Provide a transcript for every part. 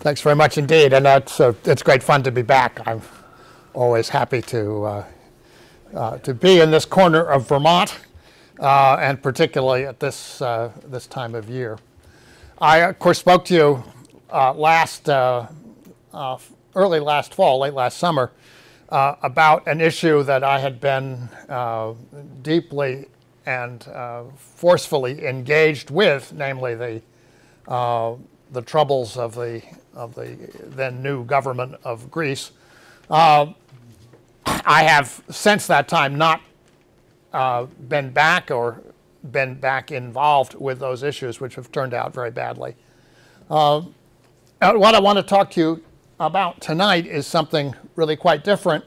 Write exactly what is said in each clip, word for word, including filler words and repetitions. Thanks very much indeed, and that's, uh, it's great fun to be back. I'm always happy to, uh, uh, to be in this corner of Vermont, uh, and particularly at this, uh, this time of year. I, of course, spoke to you uh, last, uh, uh, early last fall, late last summer, uh, about an issue that I had been uh, deeply and uh, forcefully engaged with, namely the, uh, the troubles of the, of the then new government of Greece. Uh, I have since that time not uh, been back or been back involved with those issues, which have turned out very badly. Uh, what I want to talk to you about tonight is something really quite different,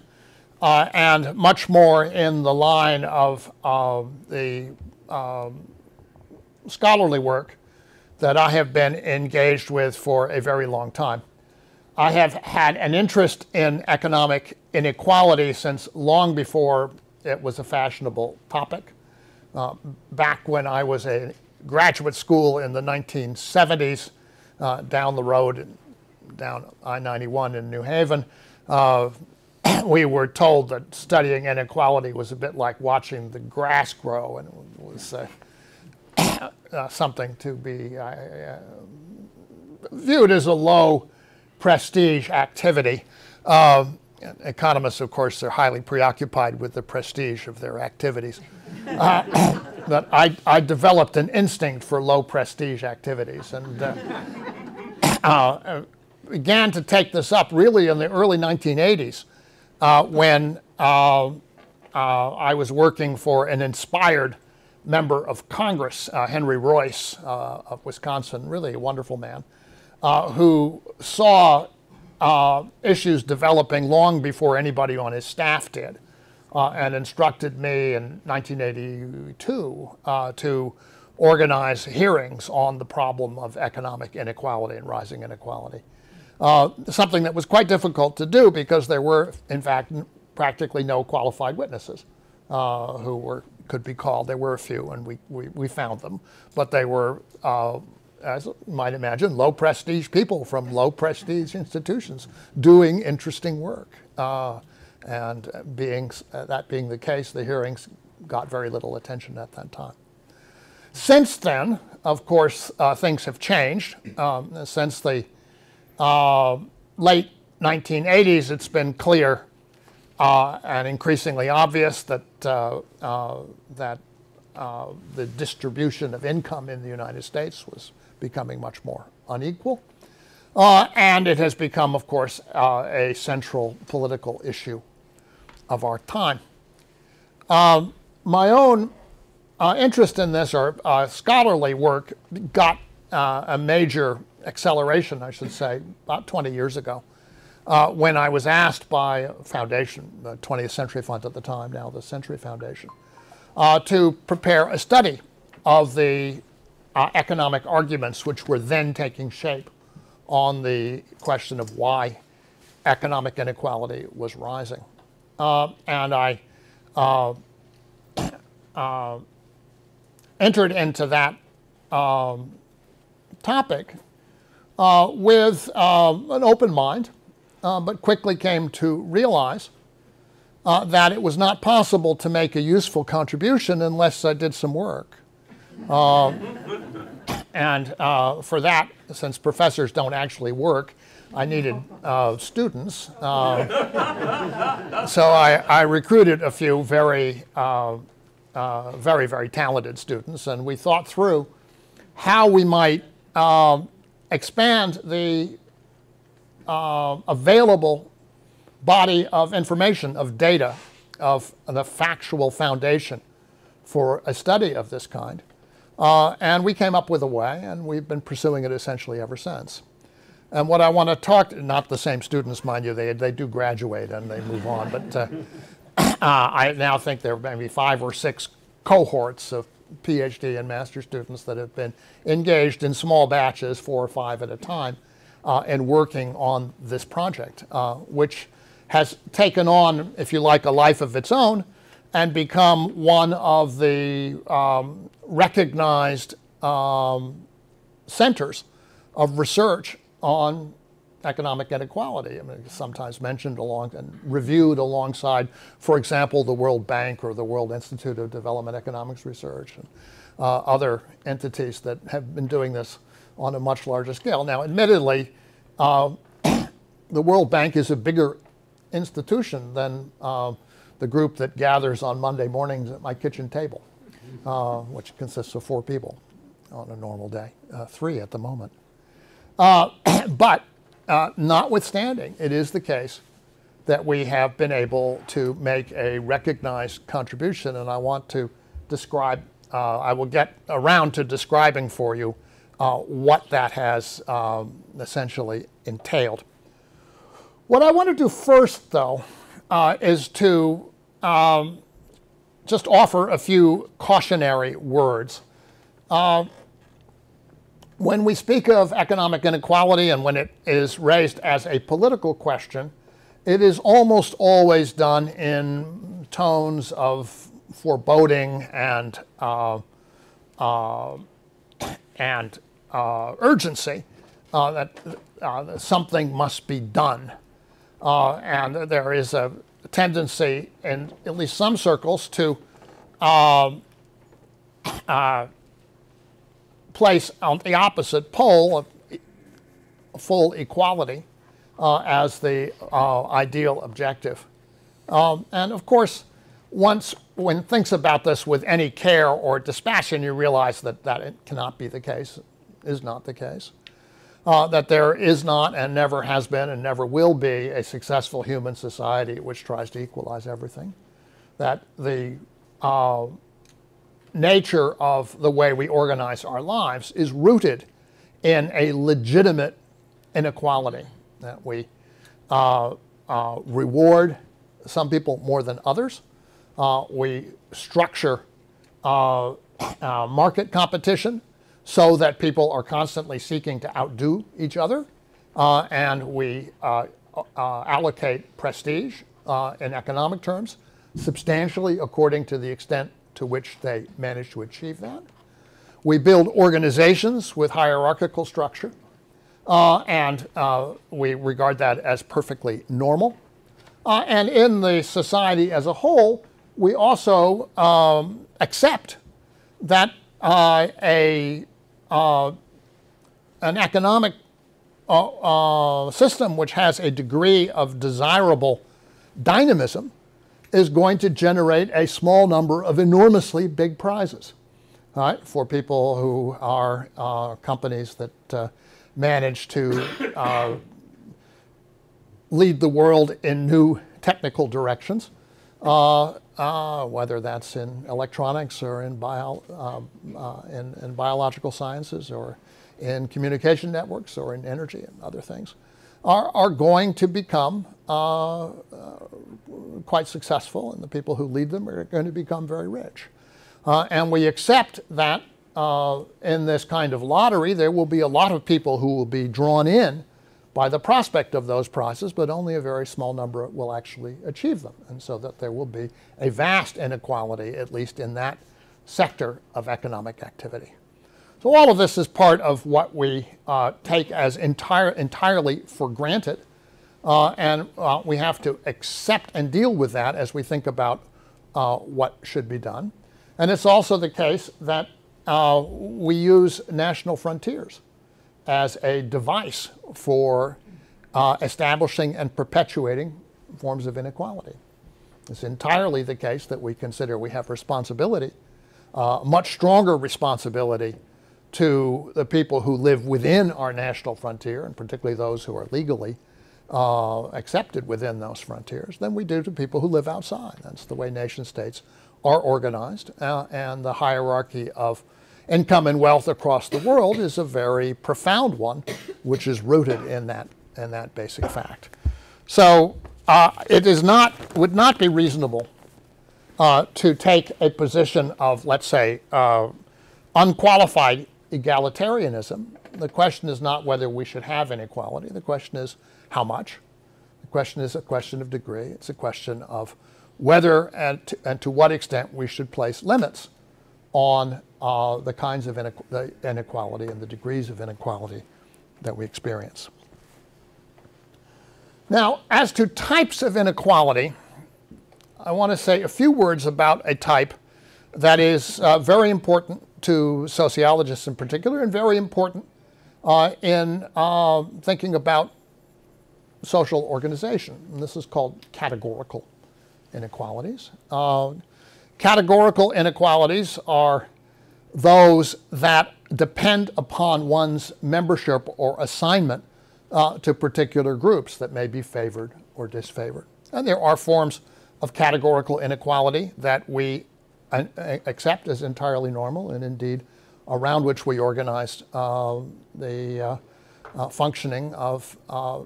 uh, and much more in the line of uh, the um, scholarly work that I have been engaged with for a very long time. I have had an interest in economic inequality since long before it was a fashionable topic. Uh, back when I was in graduate school in the nineteen seventies, uh, down the road, down I ninety-one in New Haven, uh, we were told that studying inequality was a bit like watching the grass grow, and it was uh, uh, something to be uh, uh, viewed as a low prestige activity. Uh, Economists, of course, are highly preoccupied with the prestige of their activities. Uh, but I, I developed an instinct for low prestige activities and uh, uh, began to take this up really in the early nineteen eighties uh, when uh, uh, I was working for an inspired member of Congress, uh, Henry Royce uh, of Wisconsin, really a wonderful man, uh, who saw Uh, issues developing long before anybody on his staff did, uh, and instructed me in nineteen eighty-two uh, to organize hearings on the problem of economic inequality and rising inequality. Uh, something that was quite difficult to do because there were, in fact, practically no qualified witnesses uh, who were could be called. There were a few, and we, we, we found them, but they were uh, as you might imagine, low-prestige people from low-prestige institutions doing interesting work. Uh, and being, uh, that being the case, the hearings got very little attention at that time. Since then, of course, uh, things have changed. Um, since the uh, late nineteen eighties, it's been clear uh, and increasingly obvious that, uh, uh, that uh, the distribution of income in the United States was becoming much more unequal. Uh, and it has become, of course, uh, a central political issue of our time. Uh, my own uh, interest in this, or uh, scholarly work, got uh, a major acceleration, I should say, about twenty years ago, uh, when I was asked by a foundation, the twentieth Century Fund at the time, now the Century Foundation, uh, to prepare a study of the Uh, economic arguments which were then taking shape on the question of why economic inequality was rising. Uh, and I uh, uh, entered into that um, topic uh, with um, an open mind, uh, but quickly came to realize uh, that it was not possible to make a useful contribution unless I did some work. Uh, and uh, for that, since professors don't actually work, I needed uh, students. Uh, so I, I recruited a few very, uh, uh, very, very talented students, and we thought through how we might uh, expand the uh, available body of information, of data, of the factual foundation for a study of this kind. Uh, and we came up with a way, and we've been pursuing it essentially ever since. And what I want to talk to, not the same students, mind you, they, they do graduate and they move on, but uh, uh, I now think there are maybe five or six cohorts of PhD and master's students that have been engaged in small batches, four or five at a time, uh, in working on this project, uh, which has taken on, if you like, a life of its own, and become one of the um, recognized um, centers of research on economic inequality. I mean, sometimes mentioned along and reviewed alongside, for example, the World Bank or the World Institute of Development Economics Research and uh, other entities that have been doing this on a much larger scale. Now, admittedly, uh, the World Bank is a bigger institution than uh, the group that gathers on Monday mornings at my kitchen table, uh, which consists of four people on a normal day, uh, three at the moment. Uh, but uh, notwithstanding, it is the case that we have been able to make a recognized contribution, and I want to describe, uh, I will get around to describing for you uh, what that has um, essentially entailed. What I want to do first, though, uh, is to um, just offer a few cautionary words. Uh, when we speak of economic inequality and when it is raised as a political question, it is almost always done in tones of foreboding and, uh, uh, and uh, urgency uh, that, uh, that something must be done. Uh, and there is a tendency in at least some circles to uh, uh, place on the opposite pole of full equality uh, as the uh, ideal objective. Um, and of course, once one thinks about this with any care or dispassion, you realize that that it cannot be the case, is not the case. Uh, that there is not and never has been and never will be a successful human society which tries to equalize everything. That the uh, nature of the way we organize our lives is rooted in a legitimate inequality. That we uh, uh, reward some people more than others. Uh, we structure uh, uh, market competition so that people are constantly seeking to outdo each other, uh, and we uh, uh, allocate prestige uh, in economic terms, substantially according to the extent to which they manage to achieve that. We build organizations with hierarchical structure, uh, and uh, we regard that as perfectly normal. Uh, and in the society as a whole, we also um, accept that uh, a Uh, an economic uh, uh, system which has a degree of desirable dynamism is going to generate a small number of enormously big prizes, right, for people who are uh, companies that uh, manage to uh, lead the world in new technical directions, uh, Uh, whether that's in electronics or in, bio, um, uh, in, in biological sciences or in communication networks or in energy and other things, are, are going to become uh, uh, quite successful, and the people who lead them are going to become very rich. Uh, and we accept that uh, in this kind of lottery, there will be a lot of people who will be drawn in by the prospect of those prizes, but only a very small number will actually achieve them. And so that there will be a vast inequality, at least in that sector of economic activity. So all of this is part of what we uh, take as entire, entirely for granted. Uh, and uh, we have to accept and deal with that as we think about uh, what should be done. And it's also the case that uh, we use national frontiers as a device for uh, establishing and perpetuating forms of inequality. It's entirely the case that we consider we have responsibility, uh, much stronger responsibility to the people who live within our national frontier, and particularly those who are legally uh, accepted within those frontiers, than we do to people who live outside. That's the way nation states are organized, uh, and the hierarchy of income and wealth across the world is a very profound one, which is rooted in that, in that basic fact. So uh, it is not, would not be reasonable uh, to take a position of, let's say, uh, unqualified egalitarianism. The question is not whether we should have inequality. The question is how much. The question is a question of degree. It's a question of whether and to, and to what extent we should place limits on uh, the kinds of inequality and the degrees of inequality that we experience. Now, as to types of inequality, I want to say a few words about a type that is uh, very important to sociologists in particular, and very important uh, in uh, thinking about social organization. And this is called categorical inequalities. Uh, categorical inequalities are those that depend upon one's membership or assignment uh, to particular groups that may be favored or disfavored. And there are forms of categorical inequality that we uh, accept as entirely normal, and indeed around which we organized uh, the uh, uh, functioning of, uh,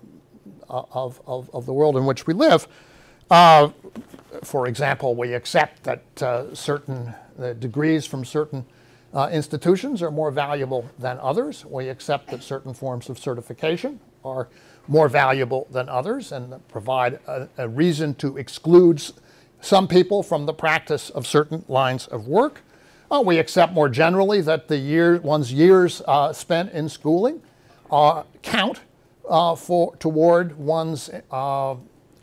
of, of, of the world in which we live. Uh, for example, we accept that uh, certain uh, degrees from certain uh, institutions are more valuable than others. We accept that certain forms of certification are more valuable than others and provide a, a reason to exclude some people from the practice of certain lines of work. Uh, we accept more generally that the year, one's years uh, spent in schooling uh, count uh, for, toward one's uh,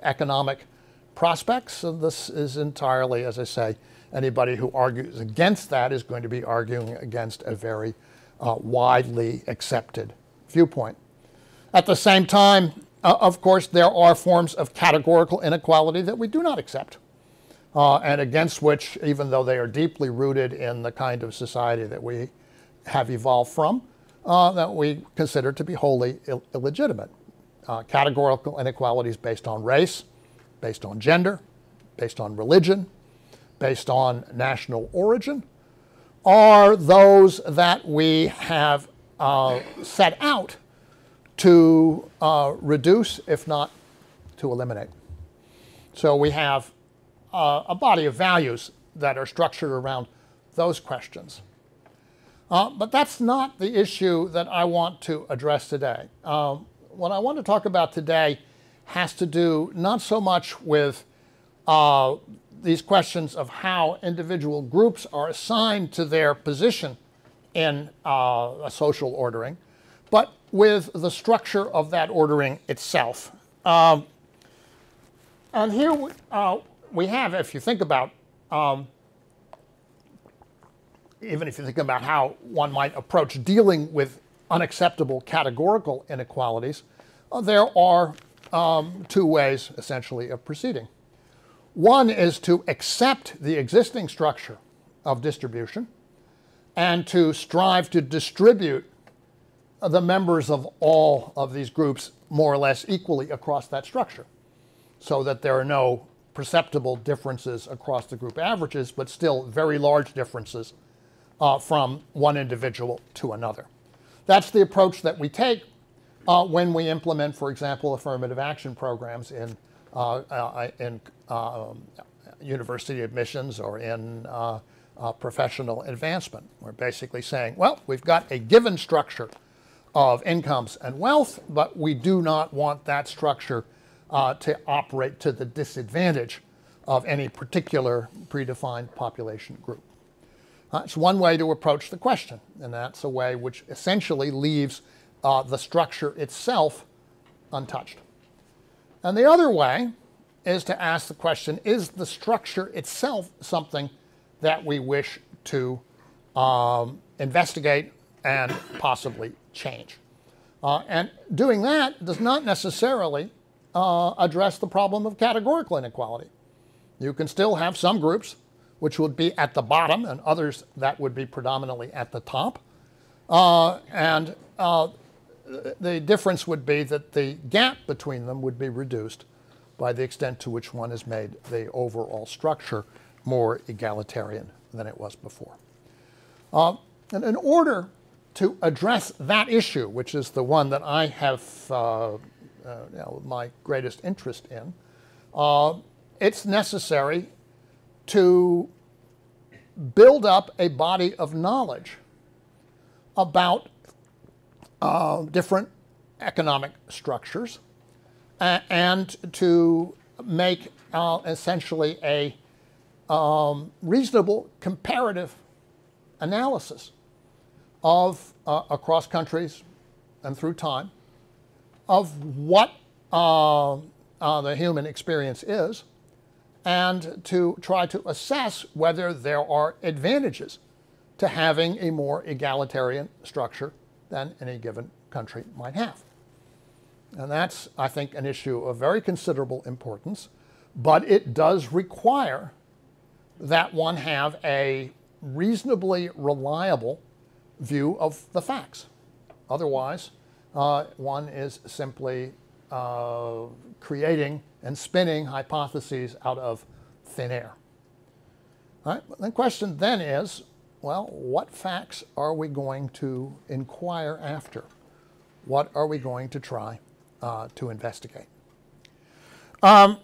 economic prospects. And this is entirely, as I say, anybody who argues against that is going to be arguing against a very uh, widely accepted viewpoint. At the same time, uh, of course, there are forms of categorical inequality that we do not accept, uh, and against which, even though they are deeply rooted in the kind of society that we have evolved from, uh, that we consider to be wholly ill illegitimate. Uh, categorical inequalities based on race, based on gender, based on religion, based on national origin, are those that we have uh, set out to uh, reduce, if not to eliminate. So we have uh, a body of values that are structured around those questions. Uh, but that's not the issue that I want to address today. Um, what I want to talk about today has to do not so much with uh, these questions of how individual groups are assigned to their position in uh, a social ordering, but with the structure of that ordering itself. Um, and here we, uh, we have, if you think about, um, even if you think about how one might approach dealing with unacceptable categorical inequalities, uh, there are um, two ways, essentially, of proceeding. One is to accept the existing structure of distribution and to strive to distribute the members of all of these groups more or less equally across that structure, so that there are no perceptible differences across the group averages, but still very large differences uh, from one individual to another. That's the approach that we take uh, when we implement, for example, affirmative action programs in, uh, uh, in uh, university admissions or in uh, uh, professional advancement. We're basically saying, well, we've got a given structure of incomes and wealth, but we do not want that structure uh, to operate to the disadvantage of any particular predefined population group. Uh, it's one way to approach the question, and that's a way which essentially leaves uh, the structure itself untouched. And the other way is to ask the question, is the structure itself something that we wish to um, investigate and possibly change? Uh, and doing that does not necessarily uh, address the problem of categorical inequality. You can still have some groups which would be at the bottom and others that would be predominantly at the top. Uh, and uh, the difference would be that the gap between them would be reduced by the extent to which one has made the overall structure more egalitarian than it was before. Uh, and in order to address that issue, which is the one that I have uh, uh, you know, my greatest interest in, uh, it's necessary to build up a body of knowledge about uh, different economic structures and to make uh, essentially a um, reasonable comparative analysis of uh, across countries and through time of what uh, uh, the human experience is, and to try to assess whether there are advantages to having a more egalitarian structure than any given country might have. And that's, I think, an issue of very considerable importance, but it does require that one have a reasonably reliable view of the facts. Otherwise, uh, one is simply uh, creating and spinning hypotheses out of thin air. All right? The question then is, well, what facts are we going to inquire after? What are we going to try uh, to investigate? Um,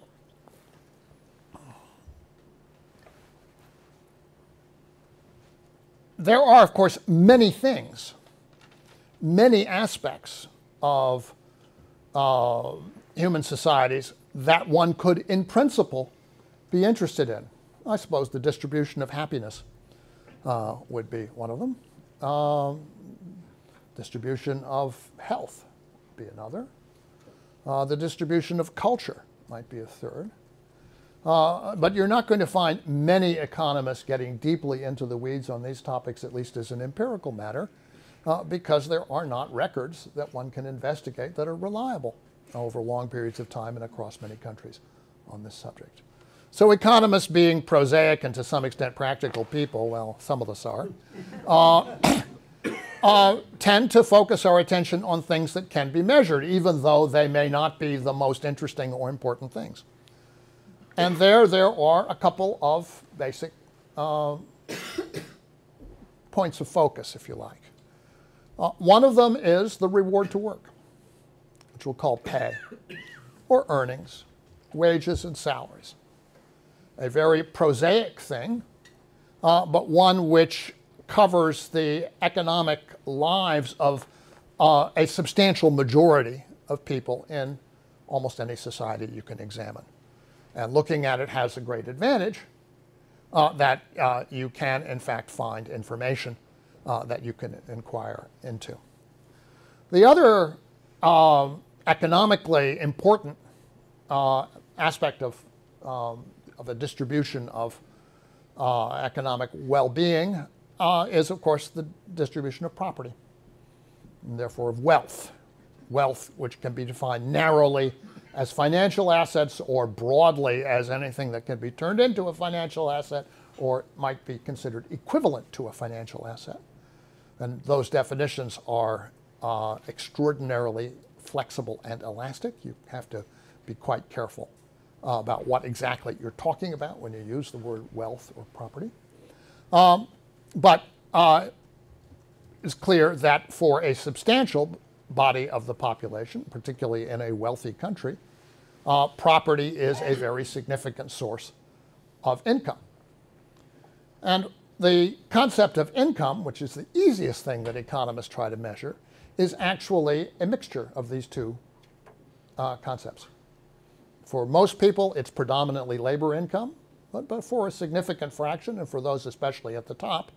there are, of course, many things, many aspects of uh, human societies that one could, in principle, be interested in. I suppose the distribution of happiness Uh, would be one of them. Um, distribution of health would be another. Uh, the distribution of culture might be a third. Uh, but you're not going to find many economists getting deeply into the weeds on these topics, at least as an empirical matter, uh, because there are not records that one can investigate that are reliable over long periods of time and across many countries on this subject. So economists, being prosaic and to some extent practical people, well, some of us are, uh, uh, tend to focus our attention on things that can be measured, even though they may not be the most interesting or important things. And there, there are a couple of basic uh, points of focus, if you like. Uh, one of them is the reward to work, which we'll call pay, or earnings, wages and salaries. A very prosaic thing, uh, but one which covers the economic lives of uh, a substantial majority of people in almost any society you can examine. And looking at it has a great advantage uh, that uh, you can, in fact, find information uh, that you can inquire into. The other uh, economically important uh, aspect of um, of the distribution of uh, economic well-being uh, is, of course, the distribution of property, and therefore of wealth. Wealth, which can be defined narrowly as financial assets or broadly as anything that can be turned into a financial asset or might be considered equivalent to a financial asset. And those definitions are uh, extraordinarily flexible and elastic. You have to be quite careful Uh, about what exactly you're talking about when you use the word wealth or property. Um, but uh, it's clear that for a substantial body of the population, particularly in a wealthy country, uh, property is a very significant source of income. And the concept of income, which is the easiest thing that economists try to measure, is actually a mixture of these two uh, concepts. For most people, it's predominantly labor income, but, but for a significant fraction, and for those especially at the top,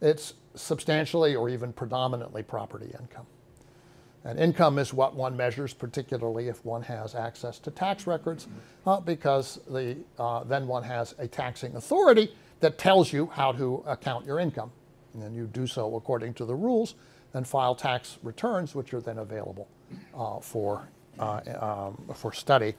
it's substantially or even predominantly property income. And income is what one measures, particularly if one has access to tax records, uh, because the, uh, then one has a taxing authority that tells you how to account your income. And then you do so according to the rules and file tax returns, which are then available uh, for, uh, um, for study.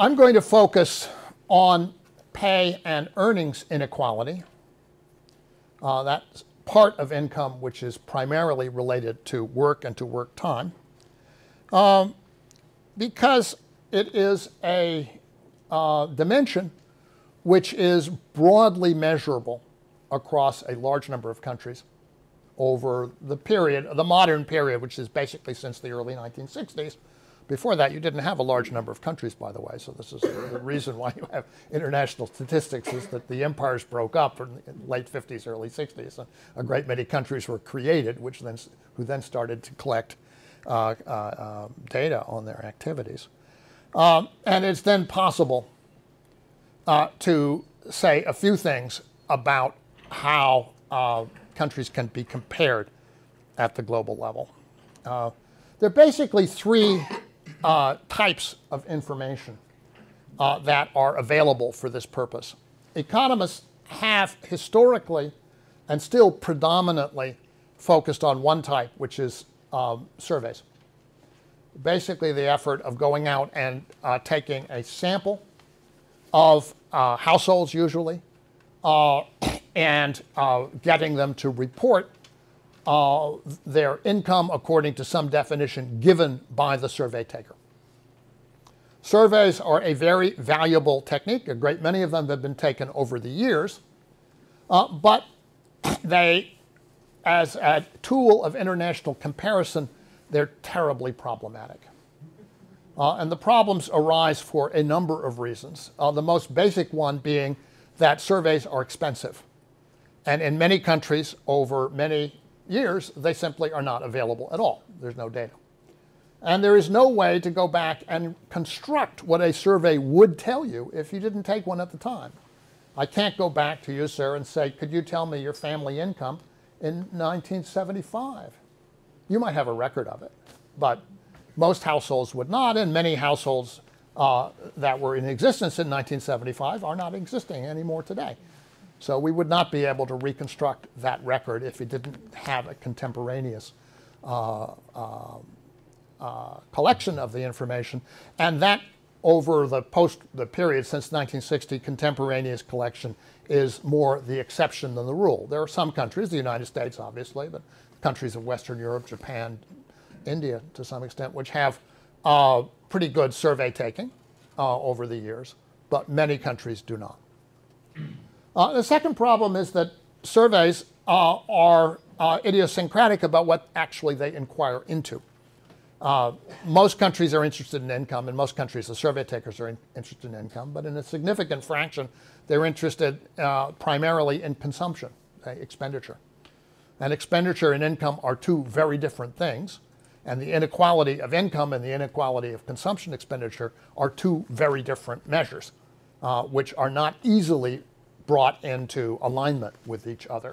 I'm going to focus on pay and earnings inequality. Uh, that's part of income which is primarily related to work and to work time, um, because it is a uh, dimension which is broadly measurable across a large number of countries over the period, the modern period, which is basically since the early nineteen sixties. Before that, you didn't have a large number of countries, by the way, so this is the reason why you have international statistics, is that the empires broke up in the late fifties, early sixties. A great many countries were created, which then, who then started to collect uh, uh, uh, data on their activities. Um, and it's then possible uh, to say a few things about how uh, countries can be compared at the global level. Uh, there are basically three uh, types of information uh, that are available for this purpose. Economists have historically and still predominantly focused on one type, which is um, surveys. Basically the effort of going out and uh, taking a sample of uh, households usually uh, and uh, getting them to report Uh, their income according to some definition given by the survey taker. Surveys are a very valuable technique. A great many of them have been taken over the years, uh, but they, as a tool of international comparison, they're terribly problematic. Uh, and the problems arise for a number of reasons. Uh, the most basic one being that surveys are expensive. And in many countries over many years, they simply are not available at all. There's no data. And there is no way to go back and construct what a survey would tell you if you didn't take one at the time. I can't go back to you, sir, and say, could you tell me your family income in nineteen seventy-five? You might have a record of it, but most households would not, and many households uh, that were in existence in nineteen seventy-five are not existing anymore today. So we would not be able to reconstruct that record if it didn't have a contemporaneous uh, uh, uh, collection of the information. And that, over the post the period since nineteen sixty, contemporaneous collection is more the exception than the rule. There are some countries, the United States obviously, but countries of Western Europe, Japan, India to some extent, which have uh, pretty good survey taking uh, over the years, but many countries do not. Uh, the second problem is that surveys uh, are uh, idiosyncratic about what actually they inquire into. Uh, most countries are interested in income. In most countries, the survey takers are in, interested in income. But in a significant fraction, they're interested uh, primarily in consumption, uh, expenditure. And expenditure and income are two very different things. And the inequality of income and the inequality of consumption expenditure are two very different measures, uh, which are not easily brought into alignment with each other.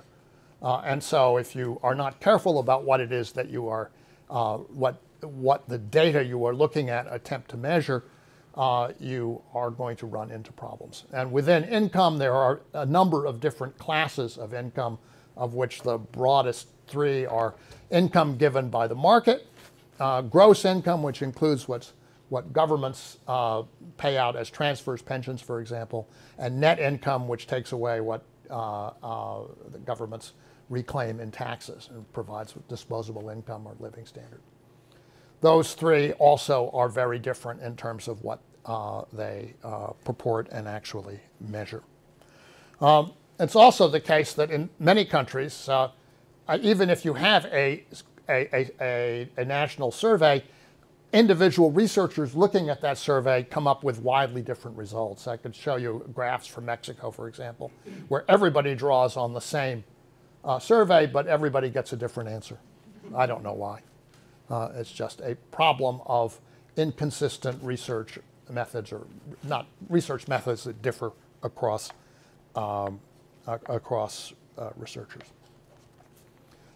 Uh, and so if you are not careful about what it is that you are, uh, what, what the data you are looking at attempt to measure, uh, you are going to run into problems. And within income, there are a number of different classes of income, of which the broadest three are income given by the market, uh, gross income, which includes what's what governments uh, pay out as transfers, pensions, for example, and net income, which takes away what uh, uh, the governments reclaim in taxes and provides disposable income or living standard. Those three also are very different in terms of what uh, they uh, purport and actually measure. Um, it's also the case that in many countries, uh, even if you have a, a, a, a national survey, individual researchers looking at that survey come up with widely different results. I could show you graphs from Mexico, for example, where everybody draws on the same uh, survey, but everybody gets a different answer. I don't know why. Uh, it's just a problem of inconsistent research methods, or not research methods that differ across, um, across uh, researchers.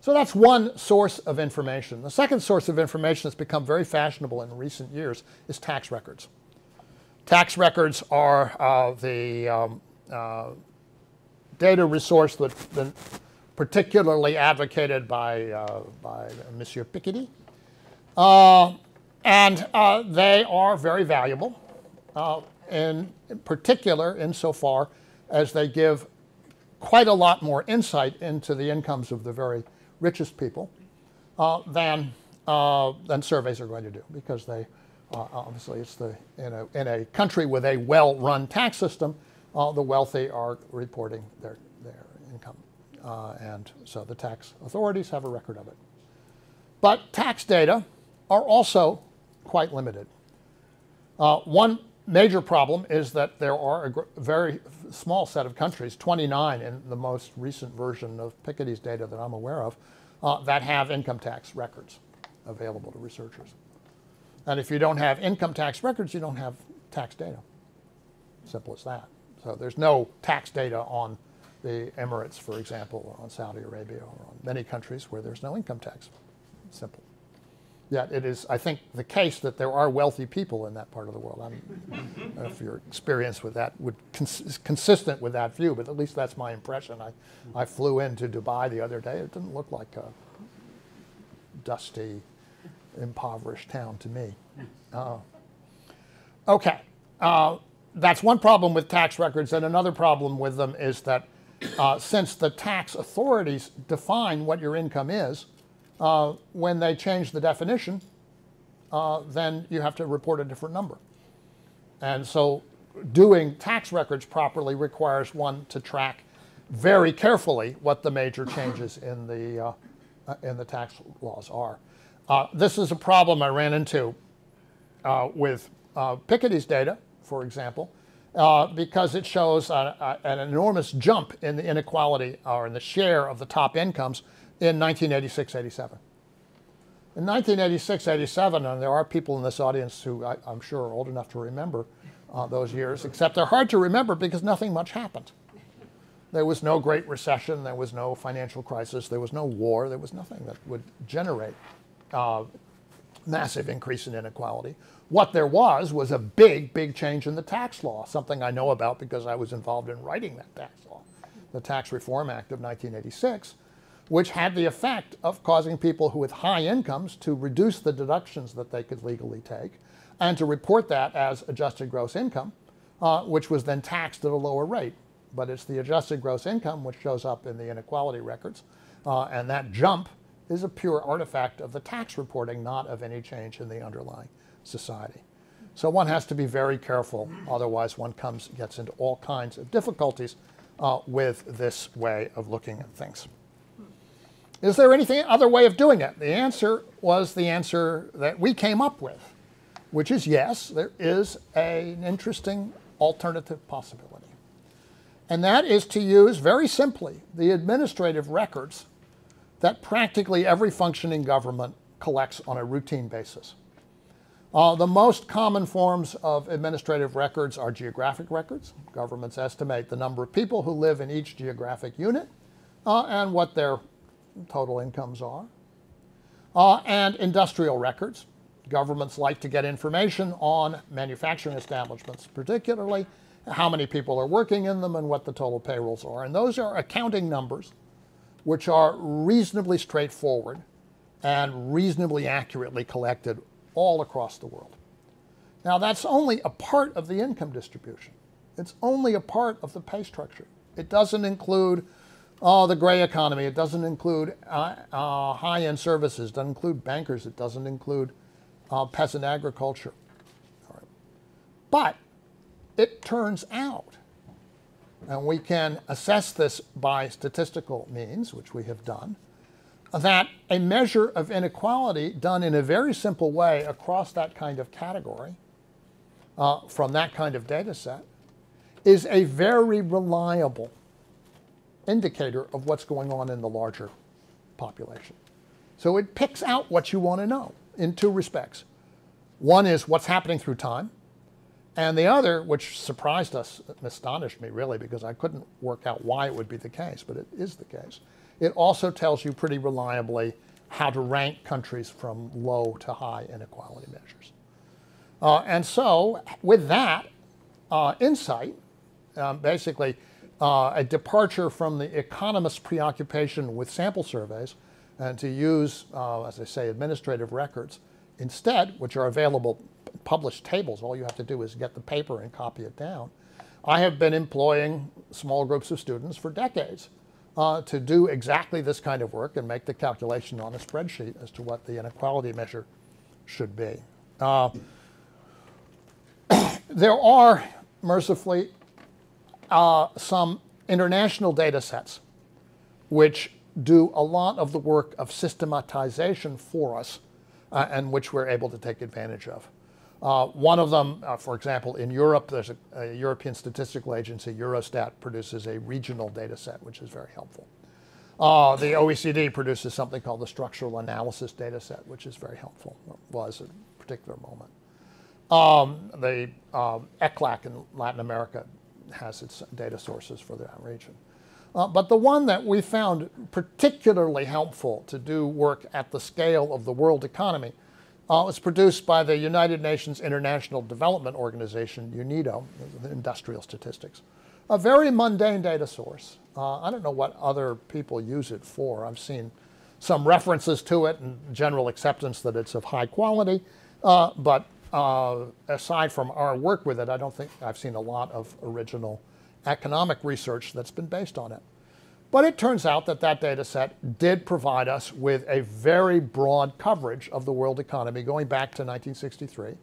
So that's one source of information. The second source of information that's become very fashionable in recent years is tax records. Tax records are uh, the um, uh, data resource that's been particularly advocated by, uh, by Monsieur Piketty. Uh, and uh, they are very valuable, uh, in particular insofar as they give quite a lot more insight into the incomes of the very richest people uh, than, uh, than surveys are going to do, because they, uh, obviously it's the, in a, in a country with a well-run tax system, uh, the wealthy are reporting their, their income. Uh, and so the tax authorities have a record of it. But tax data are also quite limited. Uh, one major problem is that there are a gr very small set of countries, twenty-nine in the most recent version of Piketty's data that I'm aware of, uh, that have income tax records available to researchers. And if you don't have income tax records, you don't have tax data. Simple as that. So there's no tax data on the Emirates, for example, or on Saudi Arabia, or on many countries where there's no income tax. Simple. Yet it is, I think, the case that there are wealthy people in that part of the world. I don't know if your experience with that would cons is consistent with that view, but at least that's my impression. I, I flew into Dubai the other day. It didn't look like a dusty, impoverished town to me. Uh, okay. Uh, that's one problem with tax records, and another problem with them is that uh, since the tax authorities define what your income is, Uh, when they change the definition, uh, then you have to report a different number. And so doing tax records properly requires one to track very carefully what the major changes in the, uh, in the tax laws are. Uh, this is a problem I ran into uh, with uh, Piketty's data, for example, uh, because it shows a, a, an enormous jump in the inequality or in the share of the top incomes in nineteen eighty-six eighty-seven. In nineteen eighty-six eighty-seven, and there are people in this audience who I, I'm sure are old enough to remember uh, those years, except they're hard to remember because nothing much happened. There was no Great Recession, there was no financial crisis, there was no war, there was nothing that would generate uh, massive increase in inequality. What there was was a big, big change in the tax law, something I know about because I was involved in writing that tax law, the Tax Reform Act of nineteen eighty-six. Which had the effect of causing people who with high incomes to reduce the deductions that they could legally take and to report that as adjusted gross income, uh, which was then taxed at a lower rate. But it's the adjusted gross income which shows up in the inequality records, uh, and that jump is a pure artifact of the tax reporting, not of any change in the underlying society. So one has to be very careful, otherwise one comes, gets into all kinds of difficulties uh, with this way of looking at things. Is there anything other way of doing it? The answer was the answer that we came up with, which is yes, there is a, an interesting alternative possibility. And that is to use, very simply, the administrative records that practically every functioning government collects on a routine basis. Uh, the most common forms of administrative records are geographic records. Governments estimate the number of people who live in each geographic unit uh, and what their total incomes are, uh, and industrial records. Governments like to get information on manufacturing establishments, particularly how many people are working in them and what the total payrolls are. And those are accounting numbers which are reasonably straightforward and reasonably accurately collected all across the world. Now that's only a part of the income distribution. It's only a part of the pay structure. It doesn't include Oh, the gray economy. It doesn't include uh, uh, high-end services. It doesn't include bankers. It doesn't include uh, peasant agriculture. All right. But it turns out, and we can assess this by statistical means, which we have done, that a measure of inequality done in a very simple way across that kind of category, uh, from that kind of data set, is a very reliable indicator of what's going on in the larger population. So it picks out what you want to know in two respects. One is what's happening through time, and the other, which surprised us, astonished me really, because I couldn't work out why it would be the case, but it is the case. It also tells you pretty reliably how to rank countries from low to high inequality measures. Uh, and so with that uh, insight, um, basically, Uh, a departure from the economist's preoccupation with sample surveys and to use, uh, as I say, administrative records instead, which are available published tables. All you have to do is get the paper and copy it down. I have been employing small groups of students for decades uh, to do exactly this kind of work and make the calculation on a spreadsheet as to what the inequality measure should be. Uh, there are, mercifully, Uh, some international data sets which do a lot of the work of systematization for us uh, and which we're able to take advantage of. Uh, one of them, uh, for example, in Europe, there's a, a European statistical agency, Eurostat, produces a regional data set, which is very helpful. Uh, the O E C D produces something called the structural analysis data set, which is very helpful, or was at a particular moment. Um, the uh, E C L A C in Latin America has its data sources for that region. Uh, but the one that we found particularly helpful to do work at the scale of the world economy uh, was produced by the United Nations International Development Organization, UNIDO, industrial statistics. A very mundane data source. Uh, I don't know what other people use it for. I've seen some references to it and general acceptance that it's of high quality, uh, but Uh, aside from our work with it, I don't think I've seen a lot of original economic research that's been based on it. But it turns out that that data set did provide us with a very broad coverage of the world economy going back to nineteen sixty-three,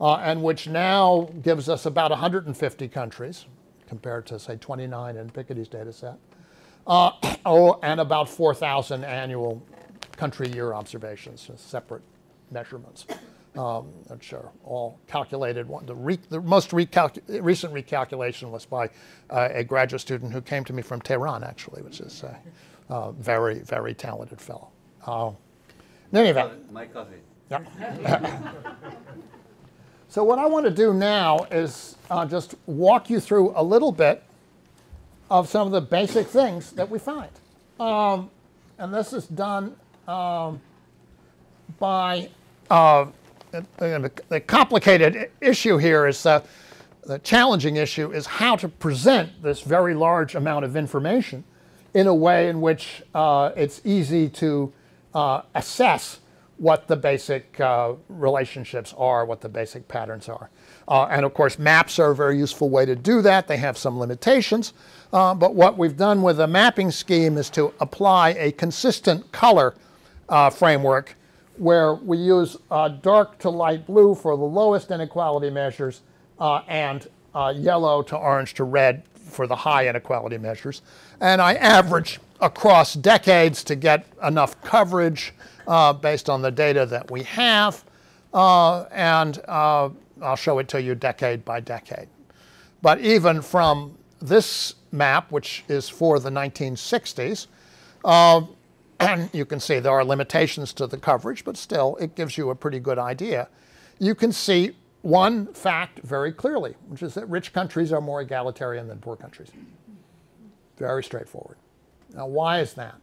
uh, and which now gives us about one hundred fifty countries compared to, say, twenty-nine in Piketty's data set, uh, oh, and about four thousand annual country-year observations, separate measurements. Um, which are all calculated. One, the, re, the most recalc recent recalculation was by uh, a graduate student who came to me from Tehran, actually, which is a uh, very, very talented fellow. Uh, in any event, my cousin. Yeah. So what I want to do now is uh, just walk you through a little bit of some of the basic things that we find. Um, and this is done um, by... Uh, The complicated issue here is uh, the challenging issue is how to present this very large amount of information in a way in which uh, it's easy to uh, assess what the basic uh, relationships are, what the basic patterns are. Uh, and of course, maps are a very useful way to do that. They have some limitations. Uh, but what we've done with the mapping scheme is to apply a consistent color uh, framework where we use uh, dark to light blue for the lowest inequality measures uh, and uh, yellow to orange to red for the high inequality measures. And I average across decades to get enough coverage uh, based on the data that we have. Uh, and uh, I'll show it to you decade by decade. But even from this map, which is for the nineteen sixties, uh, and you can see there are limitations to the coverage, but still it gives you a pretty good idea. You can see one fact very clearly, which is that rich countries are more egalitarian than poor countries. Very straightforward. Now, why is that?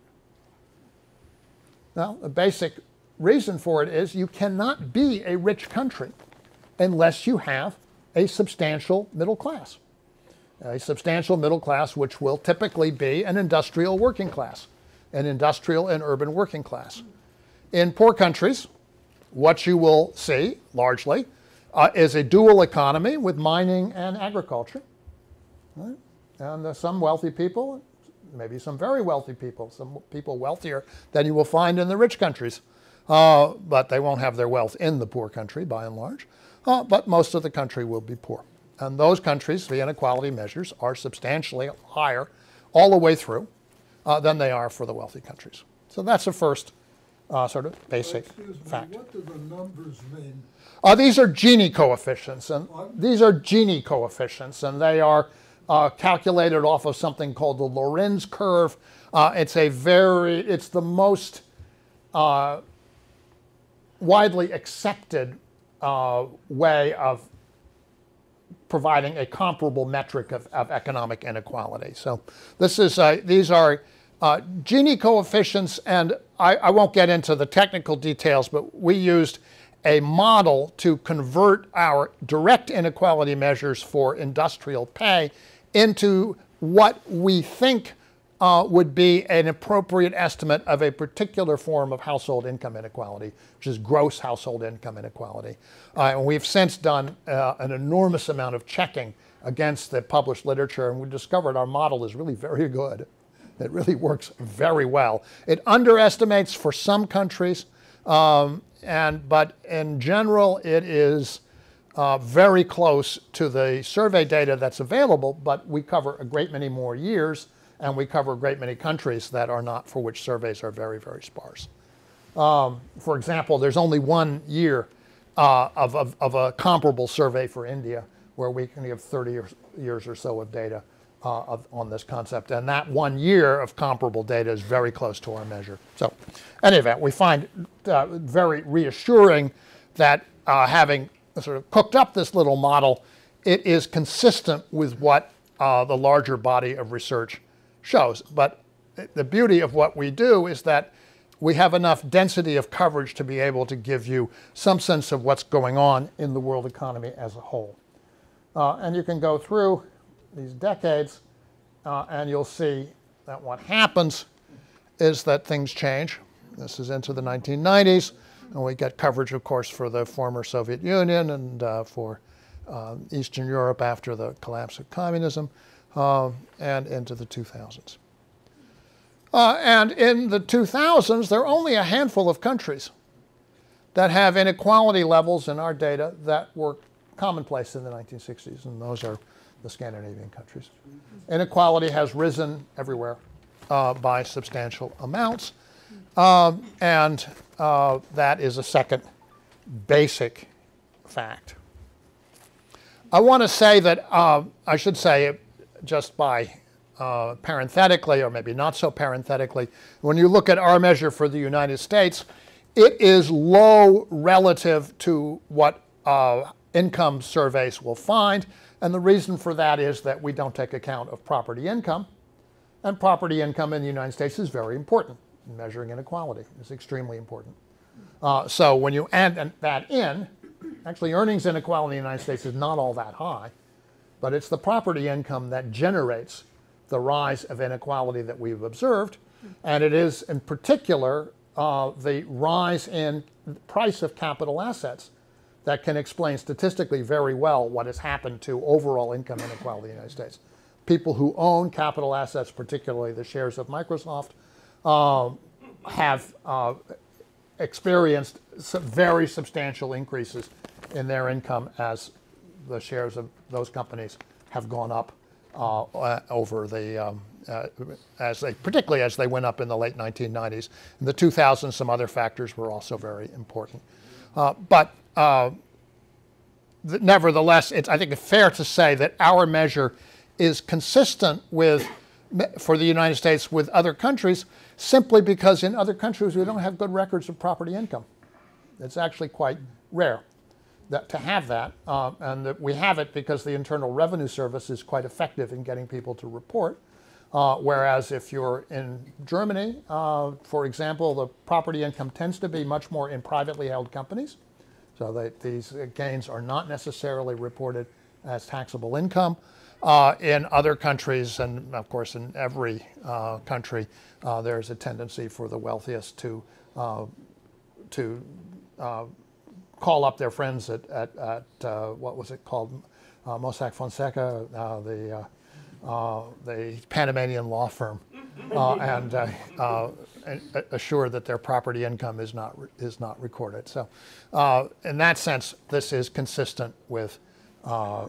Well, the basic reason for it is you cannot be a rich country unless you have a substantial middle class. A substantial middle class which will typically be an industrial working class. An industrial and urban working class. In poor countries, what you will see largely uh, is a dual economy with mining and agriculture. Right? And uh, some wealthy people, maybe some very wealthy people, some people wealthier than you will find in the rich countries. Uh, but they won't have their wealth in the poor country by and large. Uh, but most of the country will be poor. And those countries, the inequality measures are substantially higher all the way through. Uh, than they are for the wealthy countries. So that's the first uh, sort of basic Excuse me, fact. What do the numbers mean? Uh, these are Gini coefficients, and these are Gini coefficients, and they are uh, calculated off of something called the Lorenz curve. Uh, it's a very, it's the most uh, widely accepted uh, way of providing a comparable metric of, of economic inequality. So this is a, these are. Uh, Gini coefficients, and I, I won't get into the technical details, but we used a model to convert our direct inequality measures for industrial pay into what we think uh, would be an appropriate estimate of a particular form of household income inequality, which is gross household income inequality. Uh, and we've since done uh, an enormous amount of checking against the published literature, and we discovered our model is really very good. It really works very well. It underestimates for some countries, um, and but in general it is uh, very close to the survey data that's available, but we cover a great many more years, and we cover a great many countries that are not, for which surveys are very, very sparse. Um, for example, there's only one year uh, of, of, of a comparable survey for India where we can give thirty years or so of data uh, of, on this concept. And that one year of comparable data is very close to our measure. So in any event, we find uh, very reassuring that uh, having sort of cooked up this little model, it is consistent with what uh, the larger body of research shows. But the beauty of what we do is that we have enough density of coverage to be able to give you some sense of what's going on in the world economy as a whole. Uh, and you can go through these decades uh, and you'll see that what happens is that things change. This is into the nineteen nineties, and we get coverage, of course, for the former Soviet Union and uh, for uh, Eastern Europe after the collapse of communism, uh, and into the two thousands. Uh, and in the two thousands, there are only a handful of countries that have inequality levels in our data that were commonplace in the nineteen sixties, and those are the Scandinavian countries. Inequality has risen everywhere uh, by substantial amounts, um, and uh, that is a second basic fact. I want to say that, uh, I should say it just by Uh, parenthetically, or maybe not so parenthetically, when you look at our measure for the United States, it is low relative to what uh, income surveys will find. And the reason for that is that we don't take account of property income. And property income in the United States is very important. Measuring inequality is extremely important. Uh, so when you add that in, actually earnings inequality in the United States is not all that high, but it's the property income that generates the rise of inequality that we've observed, and it is in particular uh, the rise in price of capital assets that can explain statistically very well what has happened to overall income inequality in the United States. People who own capital assets, particularly the shares of Microsoft, uh, have uh, experienced some very substantial increases in their income as the shares of those companies have gone up Uh, over the, um, uh, as they, particularly as they went up in the late nineteen nineties. In the two thousands, some other factors were also very important. Uh, but uh, th nevertheless, it's, I think it's fair to say that our measure is consistent with, for the United States, with other countries, simply because in other countries we don't have good records of property income. It's actually quite rare that, to have that, uh, and that we have it because the Internal Revenue Service is quite effective in getting people to report. Uh, whereas if you're in Germany, uh, for example, the property income tends to be much more in privately held companies. So they, these gains are not necessarily reported as taxable income. Uh, in other countries, and of course in every uh, country, uh, there's a tendency for the wealthiest to, uh, to uh, call up their friends at, at, at uh, what was it called, uh, Mossack Fonseca, uh, the, uh, uh, the Panamanian law firm, uh, and, uh, uh, and assure that their property income is not, is not recorded. So uh, in that sense, this is consistent with uh, uh,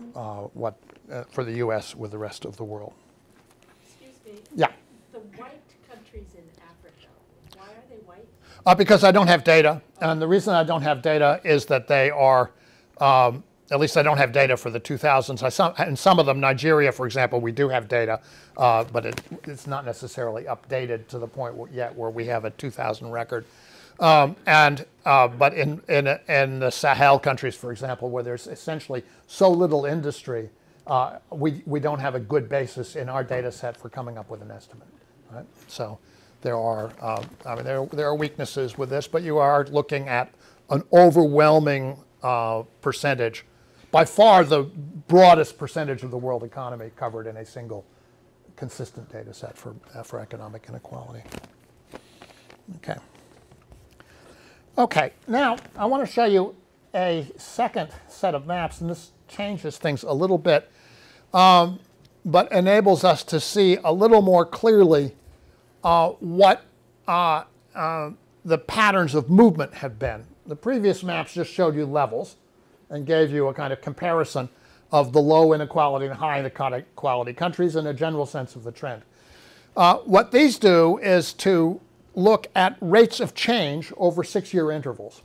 what, uh, for the U S with the rest of the world. Excuse me. Yeah. The white countries in Africa, why are they white? Uh, because I don't have data. And the reason I don't have data is that they are, um, at least I don't have data for the two thousands. I some, in some of them, Nigeria, for example, we do have data, uh, but it, it's not necessarily updated to the point where, yet where we have a two thousand record. Um, and, uh, but in, in, in the Sahel countries, for example, where there's essentially so little industry, uh, we, we don't have a good basis in our data set for coming up with an estimate, right? So there are, uh, I mean, there, there are weaknesses with this, but you are looking at an overwhelming uh, percentage, by far the broadest percentage of the world economy covered in a single consistent data set for, uh, for economic inequality. Okay. Okay, now I want to show you a second set of maps, and this changes things a little bit, um, but enables us to see a little more clearly Uh, what uh, uh, the patterns of movement have been. The previous maps just showed you levels and gave you a kind of comparison of the low inequality and high inequality countries in a general sense of the trend. Uh, what these do is to look at rates of change over six-year intervals,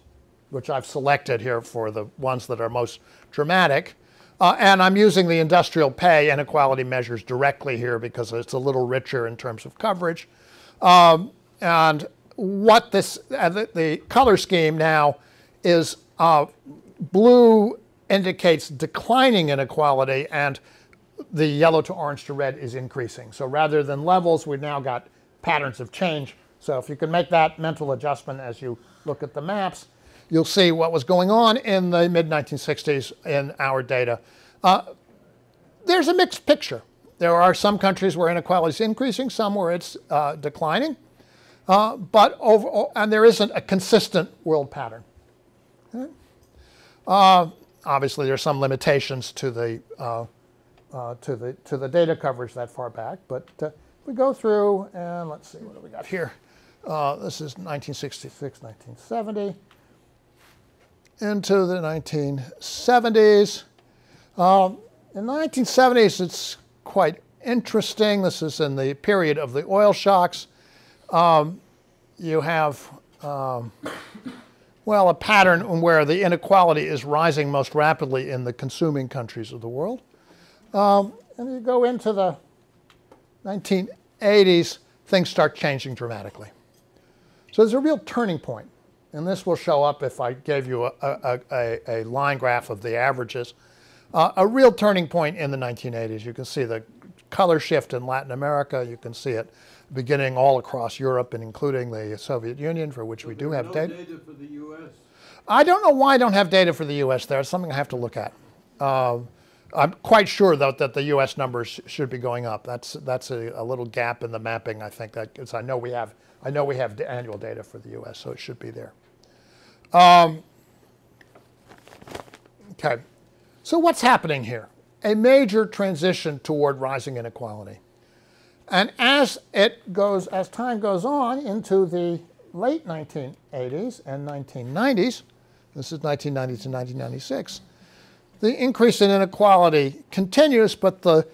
which I've selected here for the ones that are most dramatic. Uh, and I'm using the industrial pay inequality measures directly here because it's a little richer in terms of coverage. Um, and what this, uh, the, the color scheme now is uh, blue indicates declining inequality, and the yellow to orange to red is increasing. So rather than levels, we've now got patterns of change. So if you can make that mental adjustment as you look at the maps, you'll see what was going on in the mid nineteen sixties in our data. Uh, there's a mixed picture. There are some countries where inequality is increasing, some where it's uh, declining, uh, but overall, and there isn't a consistent world pattern. Okay. Uh, obviously, there's some limitations to the uh, uh, to the to the data coverage that far back, but uh, we go through and let's see what do we got here. Uh, this is nineteen sixty-six, nineteen seventy. Into the nineteen seventies. Um, in the nineteen seventies, it's quite interesting. This is in the period of the oil shocks. Um, you have, um, well, a pattern where the inequality is rising most rapidly in the consuming countries of the world. Um, and you go into the nineteen eighties, things start changing dramatically. So there's a real turning point. And this will show up if I gave you a, a, a, a line graph of the averages. Uh, a real turning point in the nineteen eighties. You can see the color shift in Latin America. You can see it beginning all across Europe and including the Soviet Union, for which we do have data. Data for the U S. I don't know why I don't have data for the U S there. It's something I have to look at. Uh, I'm quite sure, though, that the U S numbers should be going up. That's, that's a, a little gap in the mapping, I think, because I know we have, I know we have annual data for the U S, so it should be there. Um, okay, so what's happening here? A major transition toward rising inequality. And as it goes, as time goes on into the late nineteen eighties and nineteen nineties, this is nineteen ninety to nineteen ninety-six, the increase in inequality continues, but the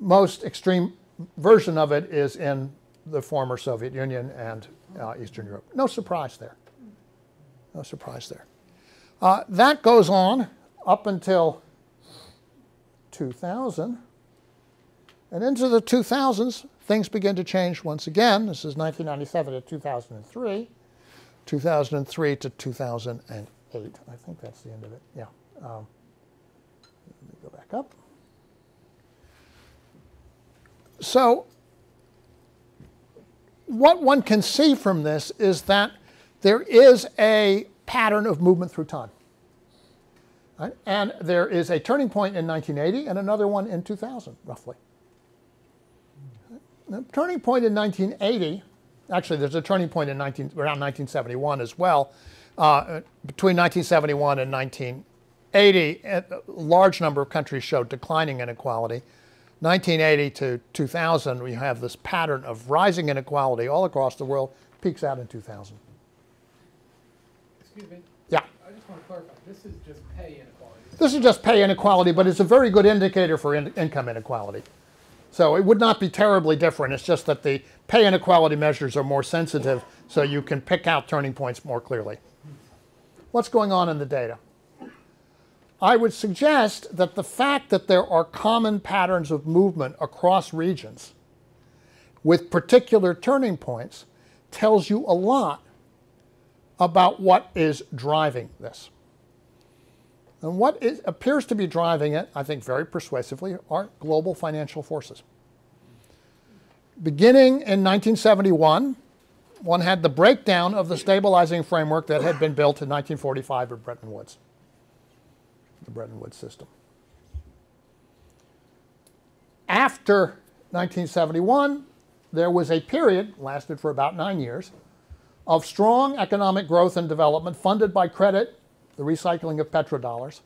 most extreme version of it is in the former Soviet Union and uh, Eastern Europe. No surprise there. No surprise there. Uh, that goes on up until two thousand. And into the two thousands, things begin to change once again. This is nineteen ninety-seven to two thousand three, two thousand three to two thousand eight. I think that's the end of it. Yeah. Um, let me go back up. So what one can see from this is that there is a pattern of movement through time. Right? And there is a turning point in nineteen eighty and another one in two thousand, roughly. The turning point in nineteen eighty, actually there's a turning point in nineteen, around nineteen seventy-one as well. Uh, between nineteen seventy-one and nineteen eighty, a large number of countries showed declining inequality. nineteen eighty to two thousand, we have this pattern of rising inequality all across the world, peaks out in two thousand. Excuse me. Yeah. I just want to clarify. This is just pay inequality. This is just pay inequality, but it's a very good indicator for in income inequality. So it would not be terribly different. It's just that the pay inequality measures are more sensitive, so you can pick out turning points more clearly. What's going on in the data? I would suggest that the fact that there are common patterns of movement across regions with particular turning points tells you a lot about what is driving this. And what is, appears to be driving it, I think very persuasively, are global financial forces. Beginning in nineteen seventy-one, one had the breakdown of the stabilizing framework that had been built in nineteen forty-five at Bretton Woods, the Bretton Woods system. After nineteen seventy-one, there was a period, lasted for about nine years, of strong economic growth and development funded by credit, the recycling of petrodollars,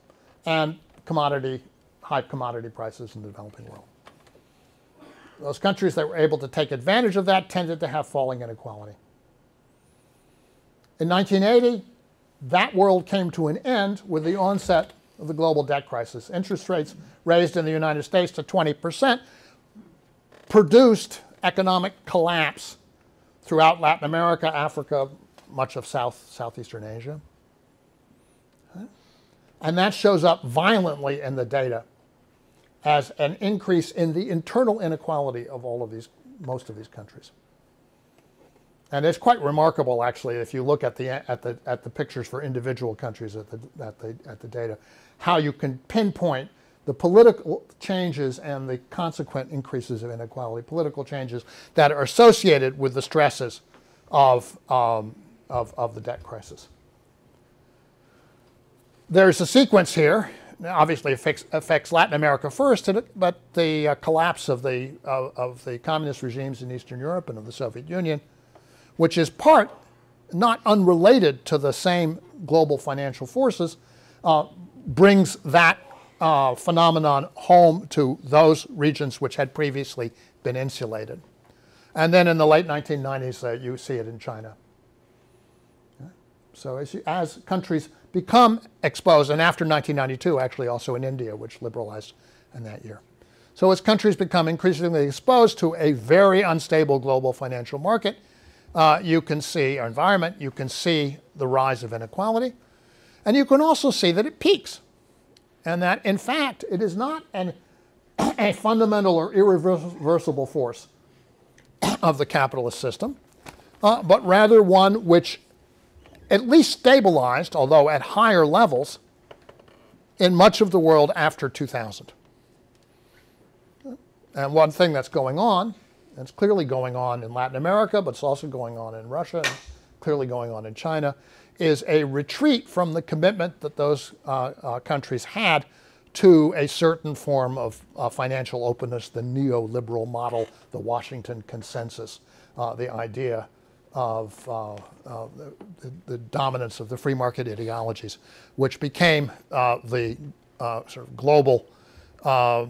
and commodity, high commodity prices in the developing world. Those countries that were able to take advantage of that tended to have falling inequality. In nineteen eighty, that world came to an end with the onset of the global debt crisis. Interest rates raised in the United States to twenty percent produced economic collapse throughout Latin America, Africa, much of South, Southeastern Asia. And that shows up violently in the data as an increase in the internal inequality of all of these, most of these countries. And it's quite remarkable, actually, if you look at the at the at the pictures for individual countries at the at the at the data, how you can pinpoint the political changes and the consequent increases of inequality, political changes that are associated with the stresses of um, of of the debt crisis. There's a sequence here. Now, obviously, it affects, affects Latin America first, but the uh, collapse of the uh, of the communist regimes in Eastern Europe and of the Soviet Union, which is part not unrelated to the same global financial forces, uh, brings that uh, phenomenon home to those regions which had previously been insulated. And then in the late nineteen nineties, uh, you see it in China. So as, you, as countries become exposed, and after nineteen ninety-two, actually also in India, which liberalized in that year. So as countries become increasingly exposed to a very unstable global financial market, Uh, you can see our environment, you can see the rise of inequality, and you can also see that it peaks, and that, in fact, it is not an, a fundamental or irreversible force of the capitalist system, uh, but rather one which at least stabilized, although at higher levels, in much of the world after two thousand. And one thing that's going on, it's clearly going on in Latin America, but it's also going on in Russia, and clearly going on in China, is a retreat from the commitment that those uh, uh, countries had to a certain form of uh, financial openness, the neoliberal model, the Washington consensus, uh, the idea of uh, uh, the, the dominance of the free market ideologies, which became uh, the uh, sort of global uh,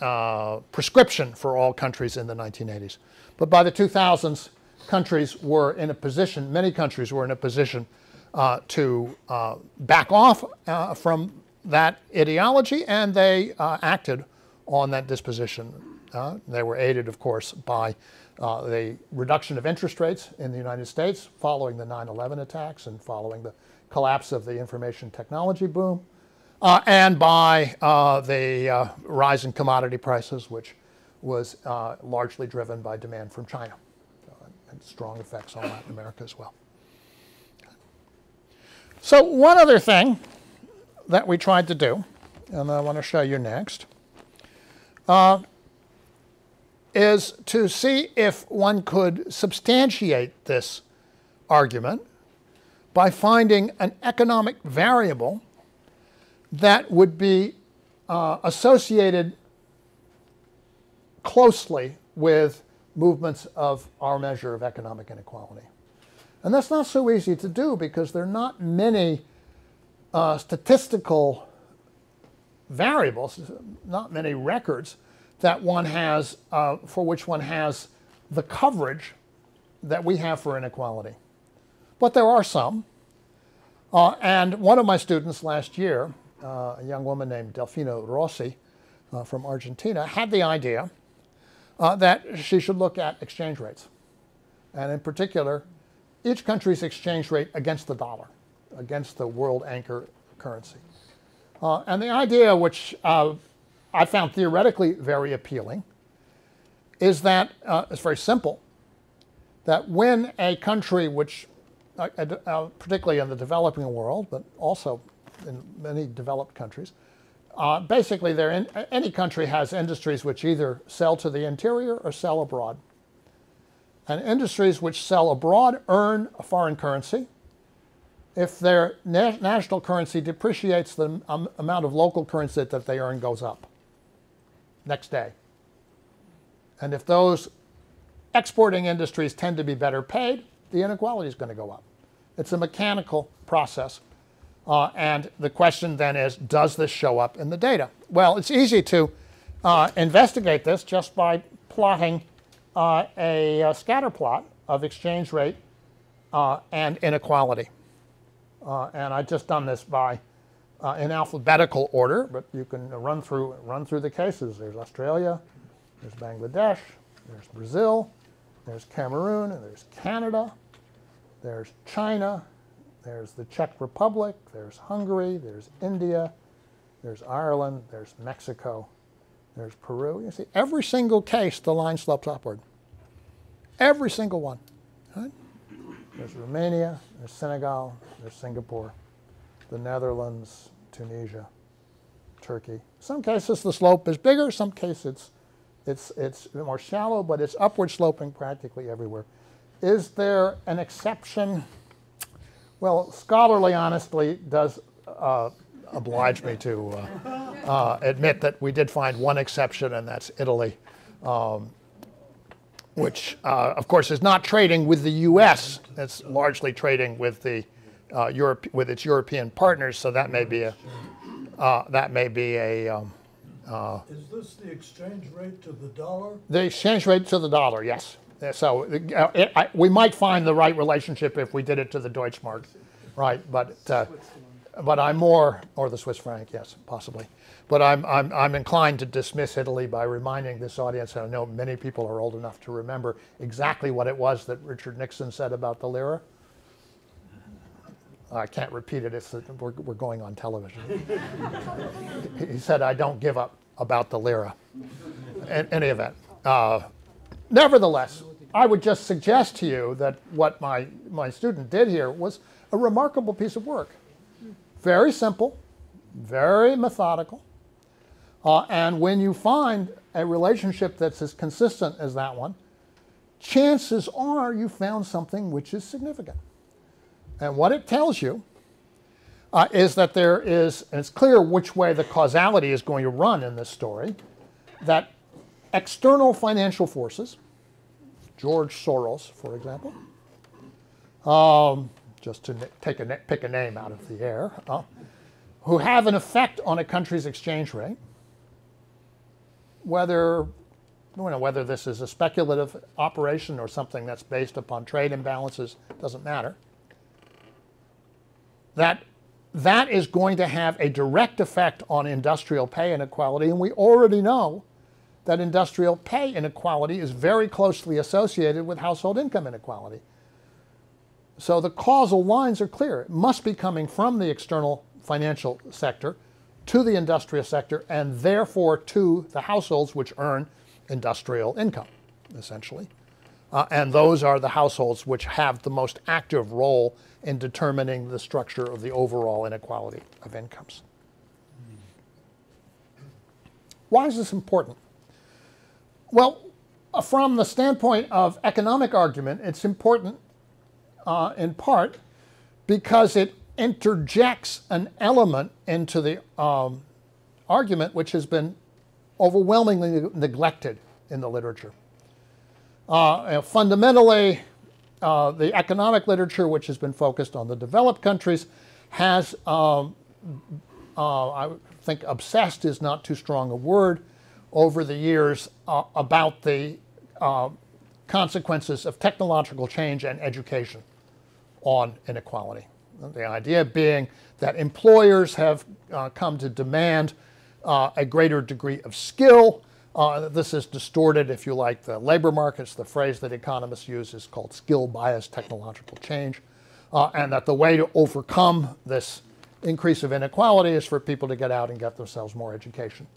Uh, prescription for all countries in the nineteen eighties. But by the two thousands, countries were in a position, many countries were in a position uh, to uh, back off uh, from that ideology, and they uh, acted on that disposition. Uh, they were aided, of course, by uh, the reduction of interest rates in the United States following the nine eleven attacks and following the collapse of the information technology boom. Uh, and by uh, the uh, rise in commodity prices, which was uh, largely driven by demand from China, uh, and strong effects on Latin America as well. So one other thing that we tried to do, and I want to show you next, uh, is to see if one could substantiate this argument by finding an economic variable that would be uh, associated closely with movements of our measure of economic inequality. And that's not so easy to do because there are not many uh, statistical variables, not many records that one has, uh, for which one has the coverage that we have for inequality. But there are some. Uh, and one of my students last year, Uh, a young woman named Delfina Rossi uh, from Argentina, had the idea uh, that she should look at exchange rates. And in particular, each country's exchange rate against the dollar, against the world anchor currency. Uh, and the idea, which uh, I found theoretically very appealing, is that uh, it's very simple, that when a country which, uh, uh, particularly in the developing world, but also in many developed countries, uh, basically they're in, any country has industries which either sell to the interior or sell abroad. And industries which sell abroad earn a foreign currency. If their na national currency depreciates, the um, amount of local currency that they earn goes up next day. And if those exporting industries tend to be better paid, the inequality is going to go up. It's a mechanical process. Uh, and the question then is, does this show up in the data? Well, it's easy to uh, investigate this just by plotting uh, a, a scatter plot of exchange rate uh, and inequality. Uh, and I've just done this by uh, in alphabetical order, but you can run through run through the cases. There's Australia, there's Bangladesh, there's Brazil, There's Cameroon, and there's Canada, there's China, there's the Czech Republic, there's Hungary, there's India, there's Ireland, there's Mexico, there's Peru. You see, every single case, the line slopes upward. Every single one. Right? There's Romania, there's Senegal, there's Singapore, the Netherlands, Tunisia, Turkey. In some cases the slope is bigger, some cases it's, it's, it's more shallow, but it's upward sloping practically everywhere. Is there an exception? Well, scholarly honestly does uh, oblige me to uh, uh, admit that we did find one exception, and that's Italy, um, which uh, of course is not trading with the U S. It's largely trading with the uh, Europe, with its European partners, so that may be a uh, that may be a. Um, uh, is this the exchange rate to the dollar? The exchange rate to the dollar, yes. So uh, it, I, we might find the right relationship if we did it to the Deutschmark, right? But uh, but I'm more, or the Swiss franc, yes, possibly. But I'm I'm I'm inclined to dismiss Italy by reminding this audience, and I know many people are old enough to remember exactly what it was that Richard Nixon said about the lira. I can't repeat it, it's, we're, we're going on television. He said, "I don't give up about the lira." In any event, uh, nevertheless, I would just suggest to you that what my, my student did here was a remarkable piece of work. Very simple, very methodical, uh, and when you find a relationship that's as consistent as that one, chances are you found something which is significant. And what it tells you uh, is that there is, and it's clear which way the causality is going to run in this story, that external financial forces, George Soros, for example, um, just to take a, pick a name out of the air, uh, who have an effect on a country's exchange rate, whether, you know, whether this is a speculative operation or something that's based upon trade imbalances, doesn't matter, that that is going to have a direct effect on industrial pay inequality, and we already know that industrial pay inequality is very closely associated with household income inequality. So the causal lines are clear. It must be coming from the external financial sector to the industrial sector, and therefore to the households which earn industrial income, essentially. Uh, and those are the households which have the most active role in determining the structure of the overall inequality of incomes. Why is this important? Well, from the standpoint of economic argument, it's important uh, in part because it interjects an element into the um, argument which has been overwhelmingly neglected in the literature. Uh, fundamentally, uh, the economic literature, which has been focused on the developed countries, has, um, uh, I think obsessed is not too strong a word, over the years uh, about the uh, consequences of technological change and education on inequality. The idea being that employers have uh, come to demand uh, a greater degree of skill. Uh, this is distorted, if you like, the labor markets. The phrase that economists use is called skill-biased technological change, uh, and that the way to overcome this increase of inequality is for people to get out and get themselves more education,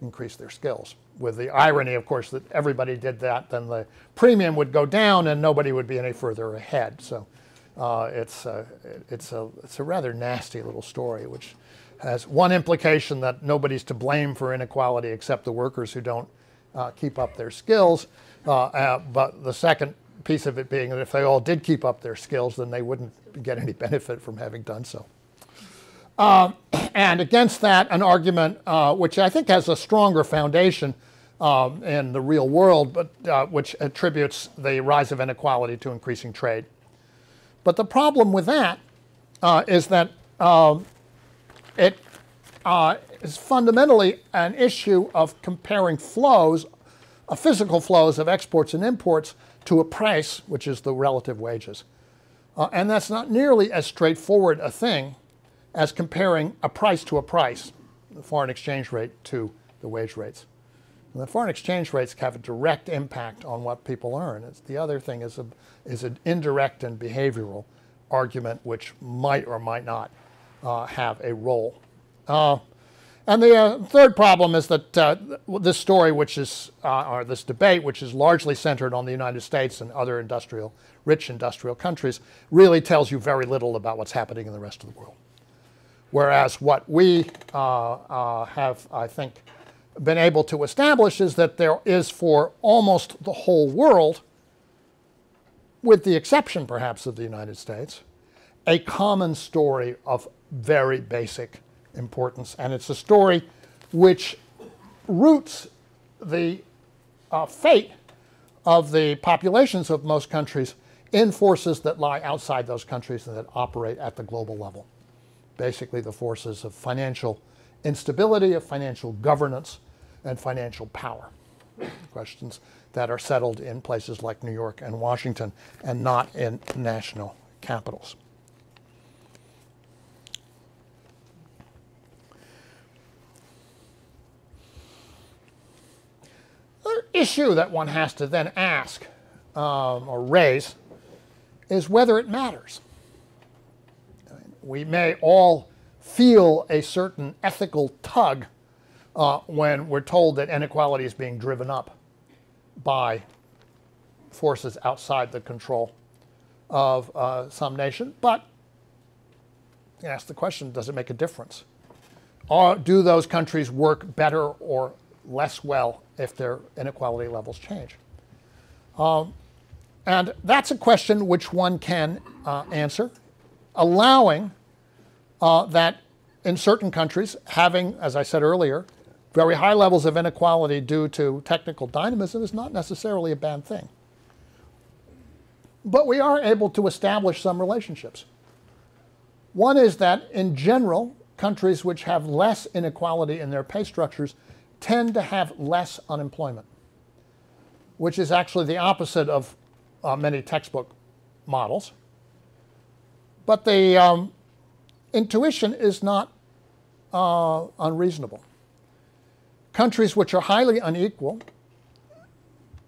increase their skills. With the irony, of course, that everybody did that, then the premium would go down and nobody would be any further ahead. So uh, it's, a, it's, a, it's a rather nasty little story, which has one implication that nobody's to blame for inequality except the workers who don't uh, keep up their skills. Uh, uh, but the second piece of it being that if they all did keep up their skills, then they wouldn't get any benefit from having done so. Uh, and against that, an argument uh, which I think has a stronger foundation um, in the real world, but uh, which attributes the rise of inequality to increasing trade. But the problem with that uh, is that uh, it uh, is fundamentally an issue of comparing flows, uh, physical flows of exports and imports, to a price, which is the relative wages. Uh, and that's not nearly as straightforward a thing as comparing a price to a price, the foreign exchange rate to the wage rates. And the foreign exchange rates have a direct impact on what people earn. It's, the other thing is, a, is an indirect and behavioral argument, which might or might not uh, have a role. Uh, and the uh, third problem is that uh, this story, which is, uh, or this debate, which is largely centered on the United States and other industrial, rich industrial countries, really tells you very little about what's happening in the rest of the world. Whereas what we uh, uh, have, I think, been able to establish is that there is for almost the whole world, with the exception perhaps of the United States, a common story of very basic importance. And it's a story which roots the uh, fate of the populations of most countries in forces that lie outside those countries and that operate at the global level. Basically the forces of financial instability, of financial governance, and financial power. Questions that are settled in places like New York and Washington and not in national capitals. Another issue that one has to then ask um, or raise is whether it matters. We may all feel a certain ethical tug uh, when we're told that inequality is being driven up by forces outside the control of uh, some nation. But you ask the question, does it make a difference? Or do those countries work better or less well if their inequality levels change? Um, and that's a question which one can uh, answer, allowing uh, that in certain countries having, as I said earlier, very high levels of inequality due to technical dynamism is not necessarily a bad thing. But we are able to establish some relationships. One is that in general, countries which have less inequality in their pay structures tend to have less unemployment, which is actually the opposite of uh, many textbook models. But the um, intuition is not uh, unreasonable. Countries which are highly unequal,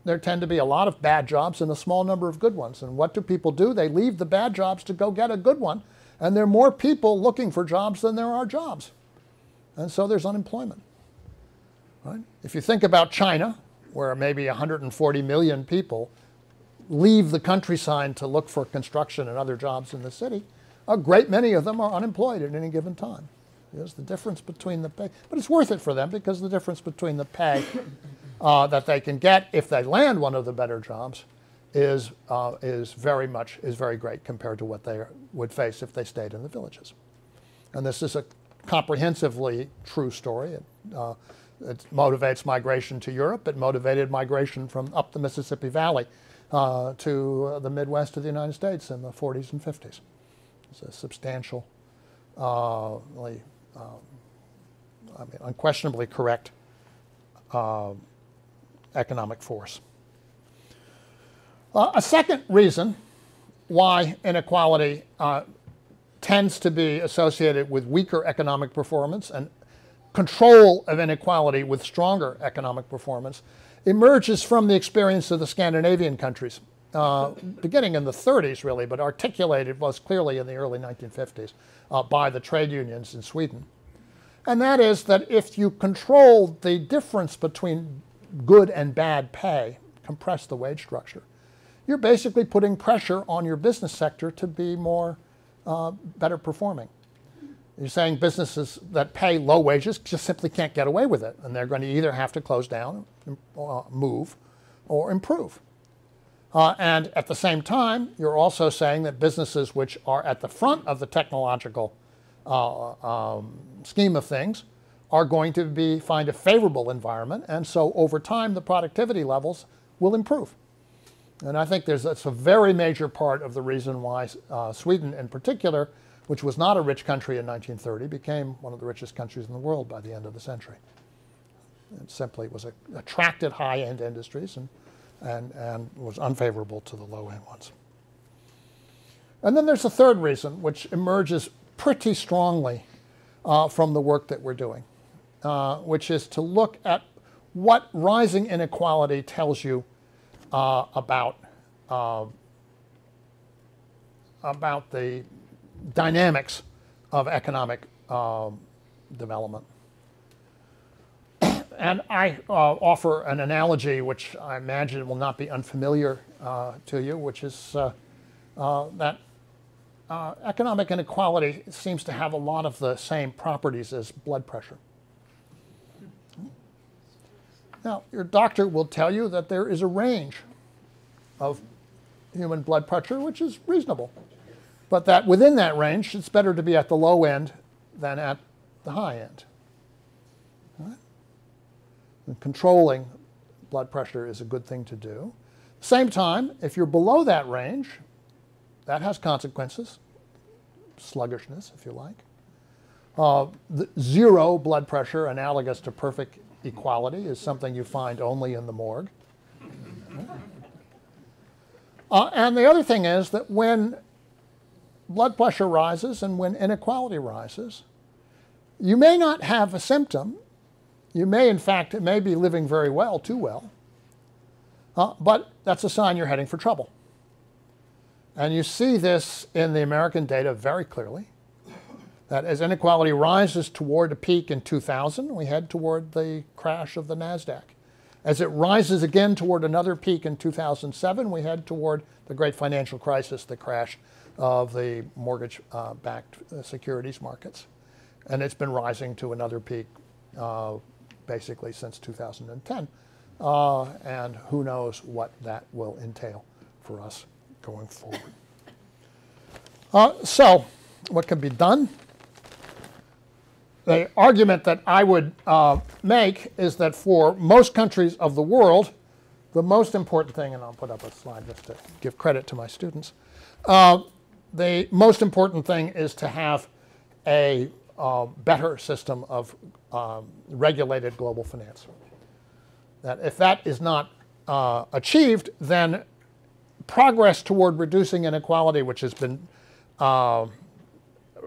there tend to be a lot of bad jobs and a small number of good ones. And what do people do? They leave the bad jobs to go get a good one. And there are more people looking for jobs than there are jobs. And so there's unemployment. Right? If you think about China, where maybe one hundred forty million people leave the countryside to look for construction and other jobs in the city, a great many of them are unemployed at any given time. There's the difference between the pay. But it's worth it for them because the difference between the pay uh, that they can get if they land one of the better jobs is, uh, is very much, is very great compared to what they would face if they stayed in the villages. And this is a comprehensively true story. It, uh, it motivates migration to Europe. It motivated migration from up the Mississippi Valley Uh, to uh, the Midwest of the United States in the forties and fifties. It's a substantial, uh, really, um, I mean, unquestionably correct uh, economic force. Uh, a second reason why inequality uh, tends to be associated with weaker economic performance and control of inequality with stronger economic performance emerges from the experience of the Scandinavian countries, uh, beginning in the thirties really, but articulated most clearly in the early nineteen fifties uh, by the trade unions in Sweden. And that is that if you control the difference between good and bad pay, compress the wage structure, you're basically putting pressure on your business sector to be more, uh, better performing. You're saying businesses that pay low wages just simply can't get away with it, and they're going to either have to close down, uh, move, or improve. Uh, and at the same time, you're also saying that businesses which are at the front of the technological uh, um, scheme of things are going to be, find a favorable environment, and so over time the productivity levels will improve. And I think there's, that's a very major part of the reason why uh, Sweden in particular, which was not a rich country in nineteen thirty, became one of the richest countries in the world by the end of the century. It simply was a, attracted high-end industries and, and, and was unfavorable to the low-end ones. And then there's a third reason, which emerges pretty strongly uh, from the work that we're doing, uh, which is to look at what rising inequality tells you uh, about uh, about the dynamics of economic uh, development. And I uh, offer an analogy which I imagine will not be unfamiliar uh, to you, which is uh, uh, that uh, economic inequality seems to have a lot of the same properties as blood pressure. Now, your doctor will tell you that there is a range of human blood pressure, which is reasonable, but that within that range, it's better to be at the low end than at the high end. And controlling blood pressure is a good thing to do. Same time, if you're below that range, that has consequences, sluggishness, if you like. Uh, the zero blood pressure, analogous to perfect equality, is something you find only in the morgue. Uh, and the other thing is that when blood pressure rises and when inequality rises, you may not have a symptom. You may, in fact, it may be living very well, too well, uh, but that's a sign you're heading for trouble. And you see this in the American data very clearly, that as inequality rises toward a peak in two thousand, we head toward the crash of the NASDAQ. As it rises again toward another peak in two thousand seven, we head toward the great financial crisis, the crash of the mortgage-backed uh, securities markets. And it's been rising to another peak uh, basically since two thousand ten, uh, and who knows what that will entail for us going forward. Uh, so, what can be done? The argument that I would uh, make is that for most countries of the world, the most important thing, and I'll put up a slide just to give credit to my students, uh, the most important thing is to have a Uh, better system of um, regulated global finance. That if that is not uh, achieved, then progress toward reducing inequality, which has been uh,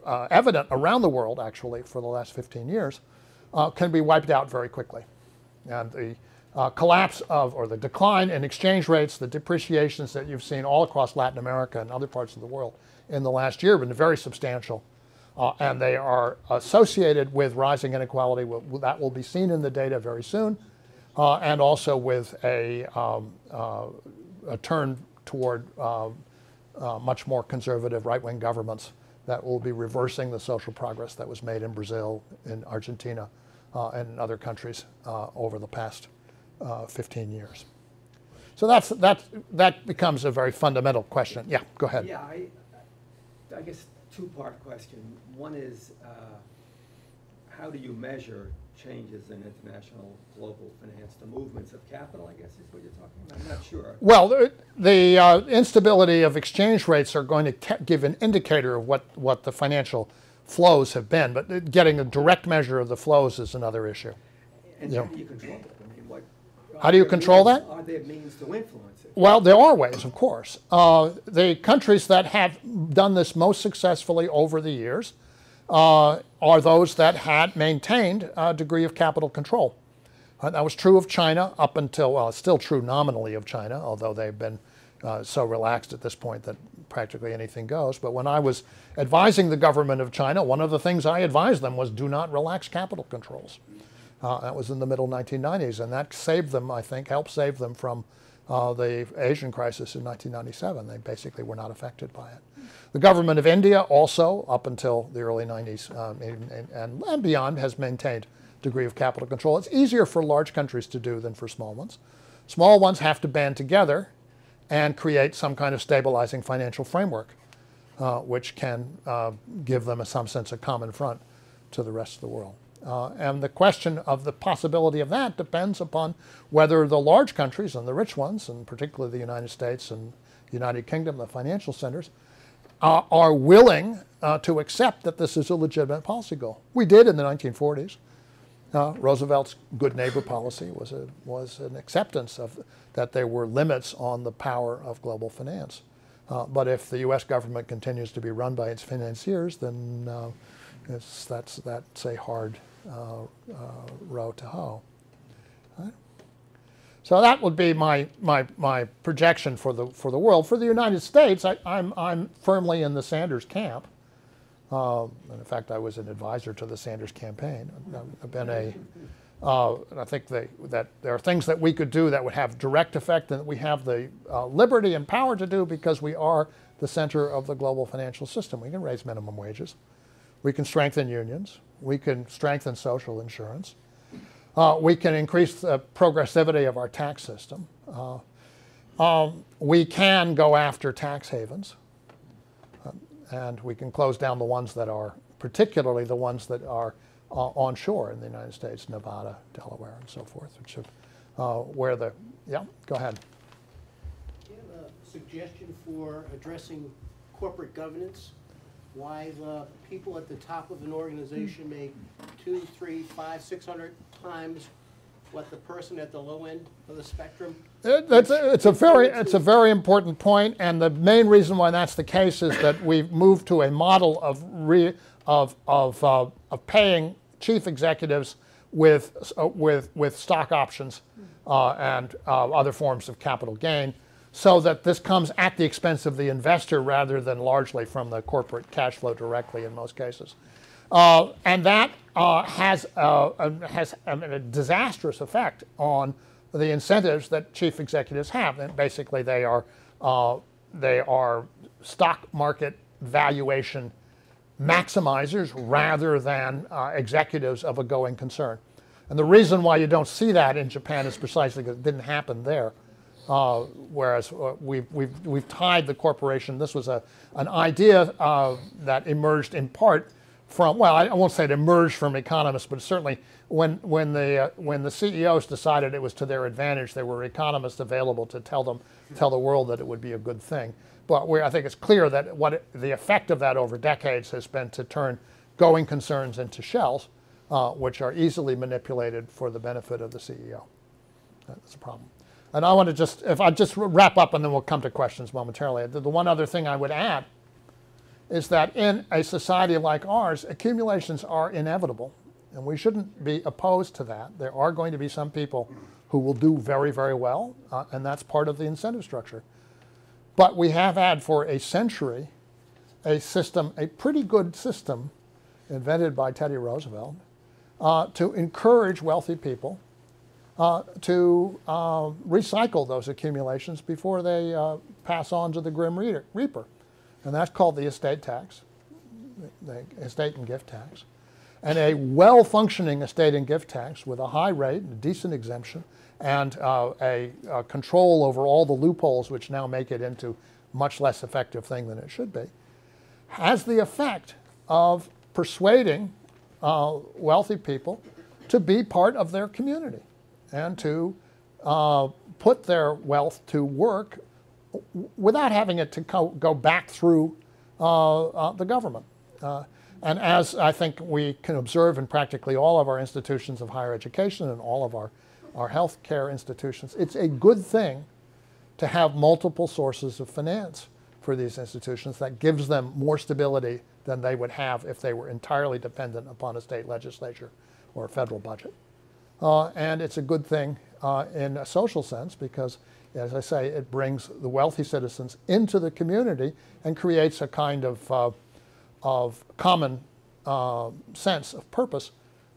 uh, evident around the world actually for the last fifteen years, uh, can be wiped out very quickly. And the uh, collapse of, or the decline in exchange rates, the depreciations that you've seen all across Latin America and other parts of the world in the last year have been very substantial. Uh, and they are associated with rising inequality. That will be seen in the data very soon, uh, and also with a, um, uh, a turn toward uh, uh, much more conservative right-wing governments that will be reversing the social progress that was made in Brazil, in Argentina, uh, and in other countries uh, over the past uh, fifteen years. So that's, that's, that becomes a very fundamental question. Yeah, go ahead. Yeah, I, I guess. Two-part question. One is, uh, how do you measure changes in international global finance, the movements of capital, I guess is what you're talking about? I'm not sure. Well, the, the uh, instability of exchange rates are going to give an indicator of what, what the financial flows have been, but getting a direct measure of the flows is another issue. And you how know. do you control it? I mean, what, how do you control means, that? Are there means to influence? Well, there are ways, of course. Uh, the countries that have done this most successfully over the years uh, are those that had maintained a degree of capital control. Uh, that was true of China up until, well, it's still true nominally of China, although they've been uh, so relaxed at this point that practically anything goes. But when I was advising the government of China, one of the things I advised them was do not relax capital controls. Uh, that was in the middle nineteen nineties, and that saved them, I think, helped save them from Uh, the Asian crisis in nineteen ninety-seven. They basically were not affected by it. The government of India also, up until the early nineties um, and, and, and beyond, has maintained a degree of capital control. It's easier for large countries to do than for small ones. Small ones have to band together and create some kind of stabilizing financial framework, uh, which can uh, give them, in some sense, a common front to the rest of the world. Uh, and the question of the possibility of that depends upon whether the large countries and the rich ones, and particularly the United States and United Kingdom, the financial centers, uh, are willing uh, to accept that this is a legitimate policy goal. We did in the nineteen forties. Uh, Roosevelt's good neighbor policy was, a, was an acceptance of that there were limits on the power of global finance. Uh, but if the U S government continues to be run by its financiers, then uh, it's, that's, that's a hard Uh, uh, row to hoe. All right. So that would be my my my projection for the for the world. For the United States, I, I'm I'm firmly in the Sanders camp. Uh, and in fact, I was an advisor to the Sanders campaign. I've been a. Uh, and I think they, that there are things that we could do that would have direct effect, and that we have the uh, liberty and power to do because we are the center of the global financial system. We can raise minimum wages. We can strengthen unions. We can strengthen social insurance. Uh, we can increase the progressivity of our tax system. Uh, um, we can go after tax havens, uh, and we can close down the ones that are, particularly the ones that are Uh, onshore in the United States, Nevada, Delaware, and so forth, which have, uh, where the, yeah, go ahead. Do you have a suggestion for addressing corporate governance? Why the people at the top of an organization make two, three, five, six hundred times what the person at the low end of the spectrum? It, that's a, it's a very, it's a very important point, and the main reason why that's the case is that we've moved to a model of re, of of uh, of paying chief executives with uh, with with stock options uh, and uh, other forms of capital gain, so that this comes at the expense of the investor rather than largely from the corporate cash flow directly in most cases, uh, and that uh, has uh, has a disastrous effect on the incentives that chief executives have. And basically, they are uh, they are stock market valuation maximizers rather than uh, executives of a going concern. And the reason why you don't see that in Japan is precisely because it didn't happen there. Uh, whereas uh, we've, we've, we've tied the corporation. This was a, an idea uh, that emerged in part from, well, I, I won't say it emerged from economists, but certainly when, when, the, uh, when the C E Os decided it was to their advantage, there were economists available to tell them, tell the world that it would be a good thing. But we, I think it's clear that what it, the effect of that over decades has been to turn going concerns into shells, uh, which are easily manipulated for the benefit of the C E O. That's a problem. And I want to just, if I just wrap up, and then we'll come to questions momentarily. The, the one other thing I would add is that in a society like ours, accumulations are inevitable, and we shouldn't be opposed to that. There are going to be some people who will do very, very well, uh, and that's part of the incentive structure. But we have had for a century a system, a pretty good system invented by Teddy Roosevelt uh, to encourage wealthy people uh, to uh, recycle those accumulations before they uh, pass on to the Grim Reaper. And that's called the estate tax, the estate and gift tax. And a well-functioning estate and gift tax with a high rate and a decent exemption and uh, a, a control over all the loopholes, which now make it into much less effective thing than it should be, has the effect of persuading uh, wealthy people to be part of their community and to uh, put their wealth to work without having it to go back through uh, uh, the government. Uh, and as I think we can observe in practically all of our institutions of higher education and all of our our health care institutions, it's a good thing to have multiple sources of finance for these institutions. That gives them more stability than they would have if they were entirely dependent upon a state legislature or a federal budget. Uh, and it's a good thing uh, in a social sense because, as I say, it brings the wealthy citizens into the community and creates a kind of, uh, of common uh, sense of purpose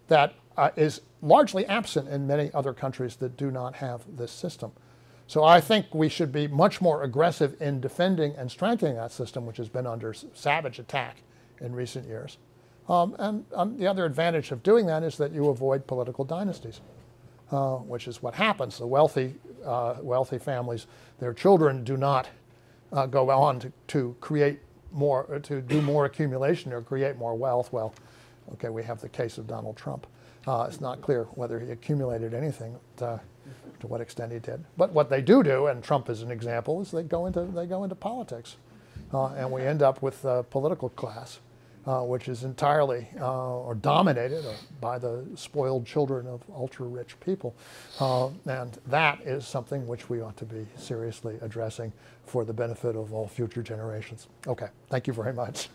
that uh, is largely absent in many other countries that do not have this system. So I think we should be much more aggressive in defending and strengthening that system, which has been under savage attack in recent years. Um, and um, the other advantage of doing that is that you avoid political dynasties, uh, which is what happens. The wealthy, uh, wealthy families, their children do not uh, go on to, to create more, to do more accumulation or create more wealth. Well, okay, we have the case of Donald Trump. Uh, it's not clear whether he accumulated anything, to, to what extent he did. But what they do do, and Trump is an example, is they go into, they go into politics. Uh, and we end up with a political class, uh, which is entirely uh, or dominated by the spoiled children of ultra-rich people. Uh, and that is something which we ought to be seriously addressing for the benefit of all future generations. Okay, thank you very much.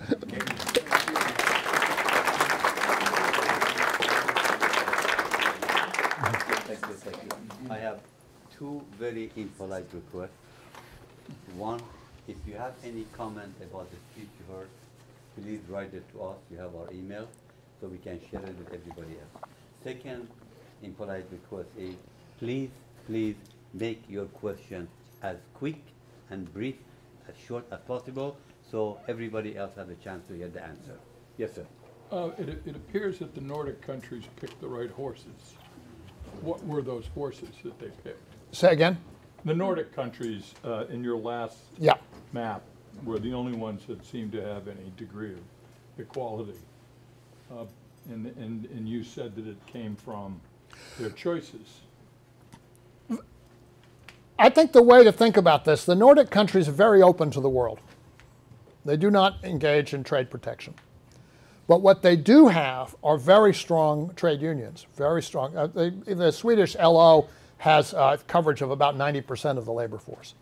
I have two very impolite requests. One, if you have any comment about the speech you heard, please write it to us. You have our email, so we can share it with everybody else. Second impolite request is, please, please make your question as quick and brief, as short as possible, so everybody else has a chance to hear the answer. Yes, sir. Uh, it, it appears that the Nordic countries picked the right horses. What were those horses that they picked? Say again? The Nordic countries uh, in your last yeah. map were the only ones that seemed to have any degree of equality. Uh, and, and, and you said that it came from their choices. I think the way to think about this, the Nordic countries are very open to the world. They do not engage in trade protection. But what they do have are very strong trade unions, very strong. Uh, they, the Swedish L O has uh, coverage of about ninety percent of the labor force.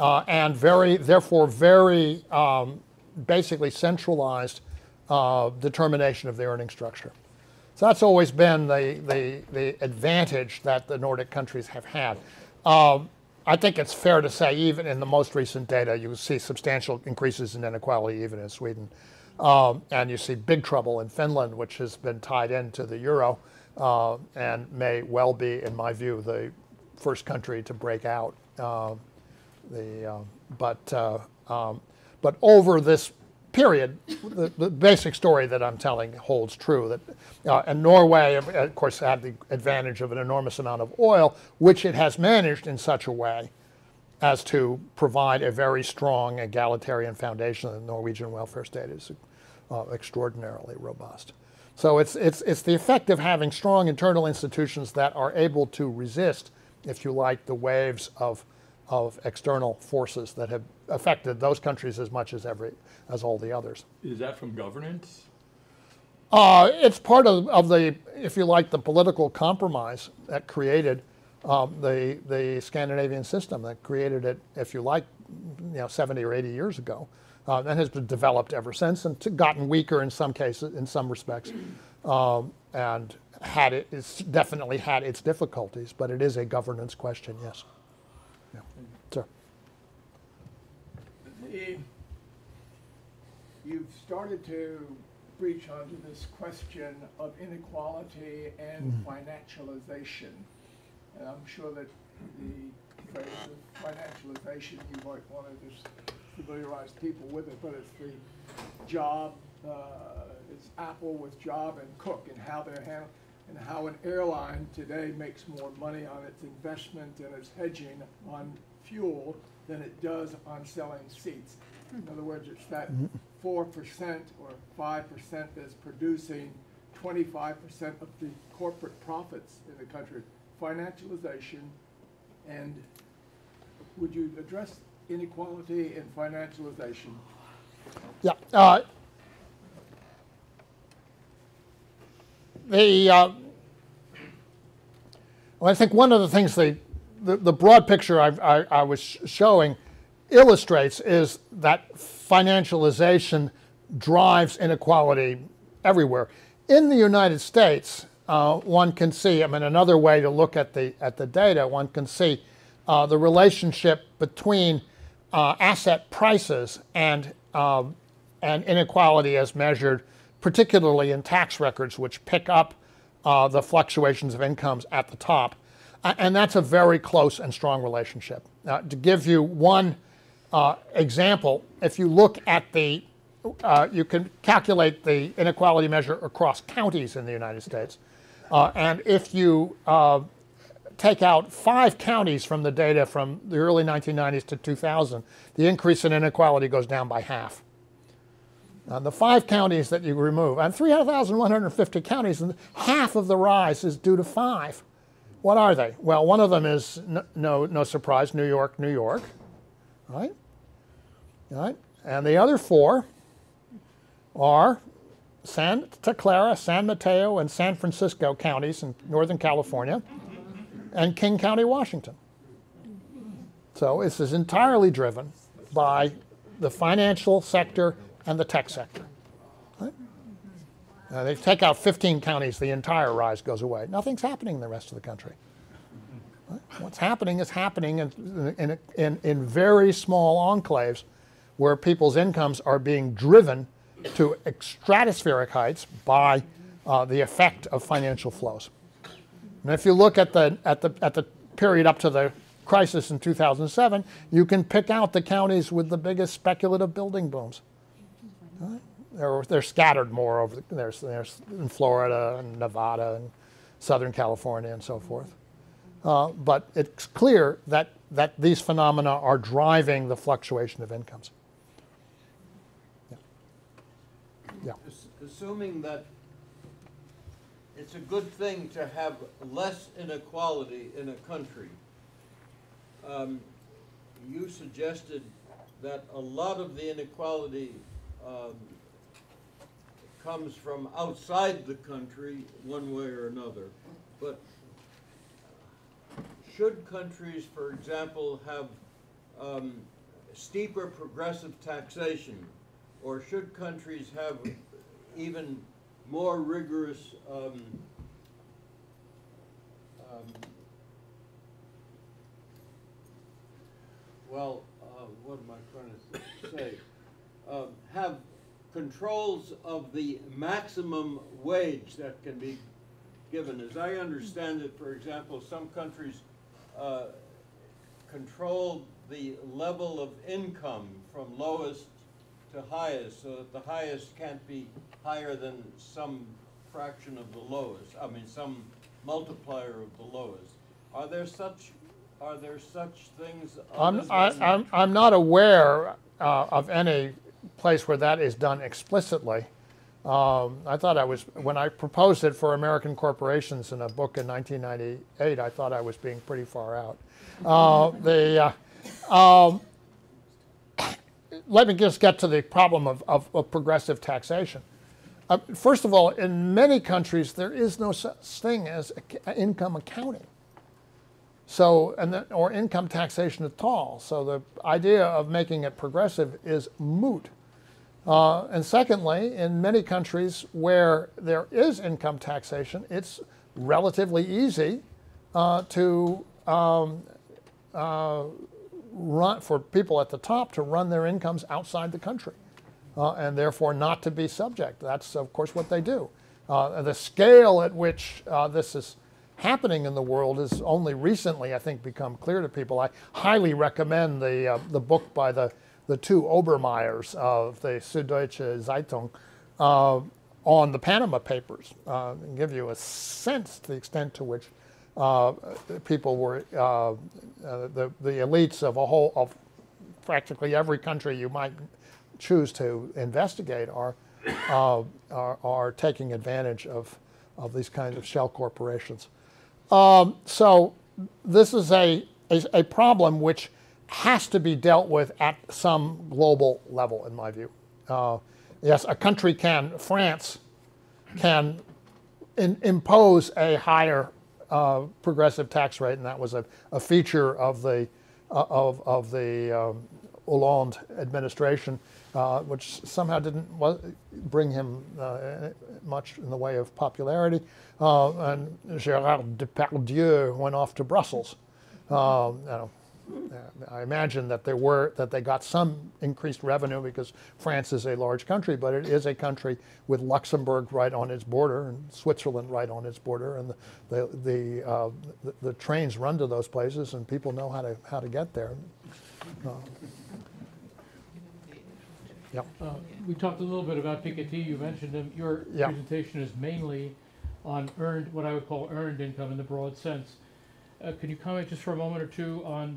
Uh, and very, therefore, very um, basically centralized uh, determination of the earning structure. So that's always been the, the, the advantage that the Nordic countries have had. Um, I think it's fair to say, even in the most recent data, you see substantial increases in inequality, even in Sweden. Um, and you see big trouble in Finland, which has been tied into the euro uh, and may well be, in my view, the first country to break out. Uh, the, uh, but, uh, um, but over this period, the, the basic story that I'm telling holds true. That, uh, and Norway, of course, had the advantage of an enormous amount of oil, which it has managed in such a way as to provide a very strong egalitarian foundation. The Norwegian welfare state is uh, extraordinarily robust. So it's, it's, it's the effect of having strong internal institutions that are able to resist, if you like, the waves of, of external forces that have affected those countries as much as, every, as all the others. Is that from governance? Uh, it's part of, of the, if you like, the political compromise that created Um, the, the Scandinavian system that created it, if you like, you know, seventy or eighty years ago, uh, and has been developed ever since and t gotten weaker in some cases, in some respects, um, and had it, it's definitely had its difficulties, but it is a governance question, yes. Yeah. Sir. The, you've started to breach onto this question of inequality and mm. financialization. And I'm sure that the phrase of financialization, you might want to just familiarize people with it, but it's the job, uh, it's Apple with Job and Cook, and how they're handled, and how an airline today makes more money on its investment and its hedging on fuel than it does on selling seats. In other words, it's that four percent or five percent that's producing twenty-five percent of the corporate profits in the country. Financialization, and would you address inequality and financialization? Yeah. Uh, the, uh, well, I think one of the things the, the, the broad picture I've, I, I was showing illustrates is that financialization drives inequality everywhere. In the United States, Uh, one can see, I mean, another way to look at the, at the data, one can see uh, the relationship between uh, asset prices and, um, and inequality as measured, particularly in tax records, which pick up uh, the fluctuations of incomes at the top. Uh, and that's a very close and strong relationship. Uh, to give you one uh, example, if you look at the, uh, you can calculate the inequality measure across counties in the United States. Uh, and if you uh, take out five counties from the data from the early nineteen nineties to two thousand, the increase in inequality goes down by half. And the five counties that you remove, and three thousand one hundred fifty counties, and half of the rise is due to five. What are they? Well, one of them is, no, no, no surprise, New York, New York, right? Right? And the other four are Santa Clara, San Mateo, and San Francisco counties in Northern California, and King County, Washington. So this is entirely driven by the financial sector and the tech sector. Right? Uh, they take out fifteen counties, the entire rise goes away. Nothing's happening in the rest of the country. What's happening is happening in, in, in, in very small enclaves where people's incomes are being driven to stratospheric heights by uh, the effect of financial flows. And if you look at the, at the, at the period up to the crisis in two thousand seven, you can pick out the counties with the biggest speculative building booms. Right? They're, they're scattered more over the, there's, there's in Florida and Nevada and Southern California and so forth. Uh, but it's clear that, that these phenomena are driving the fluctuation of incomes. Yeah. Yeah. Assuming that it's a good thing to have less inequality in a country, um, you suggested that a lot of the inequality um, comes from outside the country one way or another. But should countries, for example, have um, steeper progressive taxation, or should countries have even more rigorous um, um, well, uh, what am I trying to say? Uh, have controls of the maximum wage that can be given. As I understand it, for example, some countries Uh, control the level of income from lowest to highest, so that the highest can't be higher than some fraction of the lowest. I mean, some multiplier of the lowest. Are there such? Are there such things? I'm I, I'm I'm not aware uh, of any place where that is done explicitly. Um, I thought I was, when I proposed it for American corporations in a book in nineteen ninety-eight, I thought I was being pretty far out. Uh, the, uh, um, let me just get to the problem of, of, of progressive taxation. Uh, first of all, in many countries, there is no such thing as income accounting. So, and the, or income taxation at all. So the idea of making it progressive is moot. Uh, and secondly, in many countries where there is income taxation, it's relatively easy uh, to um, uh, run, for people at the top to run their incomes outside the country, uh, and therefore not to be subject. That's, of course, what they do. Uh, the scale at which uh, this is happening in the world is only recently, I think, become clear to people. I highly recommend the, uh, the book by the the two Obermeiers of the Süddeutsche Zeitung uh, on the Panama Papers, uh, and give you a sense to the extent to which uh, people were, uh, uh, the, the elites of a whole, of practically every country you might choose to investigate are, uh, are, are taking advantage of, of these kinds of shell corporations. Um, so this is a, a, a problem which has to be dealt with at some global level, in my view. Uh, yes, a country can, France, can in, impose a higher uh, progressive tax rate, and that was a, a feature of the uh, of, of the um, Hollande administration, uh, which somehow didn't bring him uh, much in the way of popularity. Uh, and Gérard Depardieu went off to Brussels. Uh, you know, I imagine that there were, that they got some increased revenue because France is a large country, but it is a country with Luxembourg right on its border and Switzerland right on its border, and the the the, uh, the, the trains run to those places, and people know how to how to get there. Uh, yeah. Uh, we talked a little bit about Piketty. You mentioned him. Your yeah. presentation is mainly on earned, what I would call earned income in the broad sense. Uh, can you comment just for a moment or two on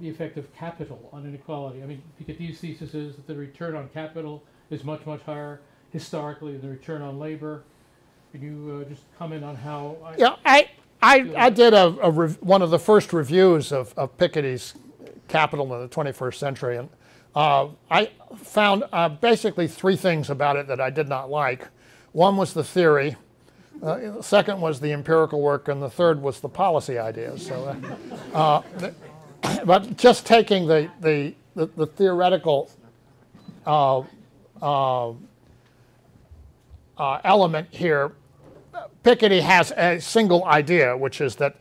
the effect of capital on inequality? I mean, Piketty's thesis is that the return on capital is much, much higher historically than the return on labor. Can you uh, just comment on how? I yeah, I I, I did a, a rev one of the first reviews of, of Piketty's Capital in the twenty-first Century, and uh, I found uh, basically three things about it that I did not like. One was the theory. Uh, second was the empirical work, and the third was the policy ideas. So, uh, uh, the, but just taking the, the, the, the theoretical uh, uh, uh, element here, Piketty has a single idea, which is that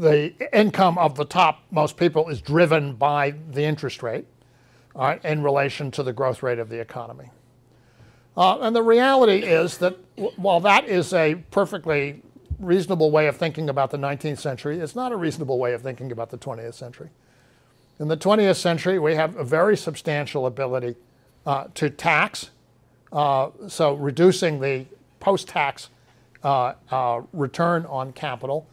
the income of the top most people is driven by the interest rate uh, in relation to the growth rate of the economy. Uh, and the reality is that while that is a perfectly reasonable way of thinking about the nineteenth century, it's not a reasonable way of thinking about the twentieth century. In the twentieth century, we have a very substantial ability uh, to tax, uh, so reducing the post-tax uh, uh, return on capital,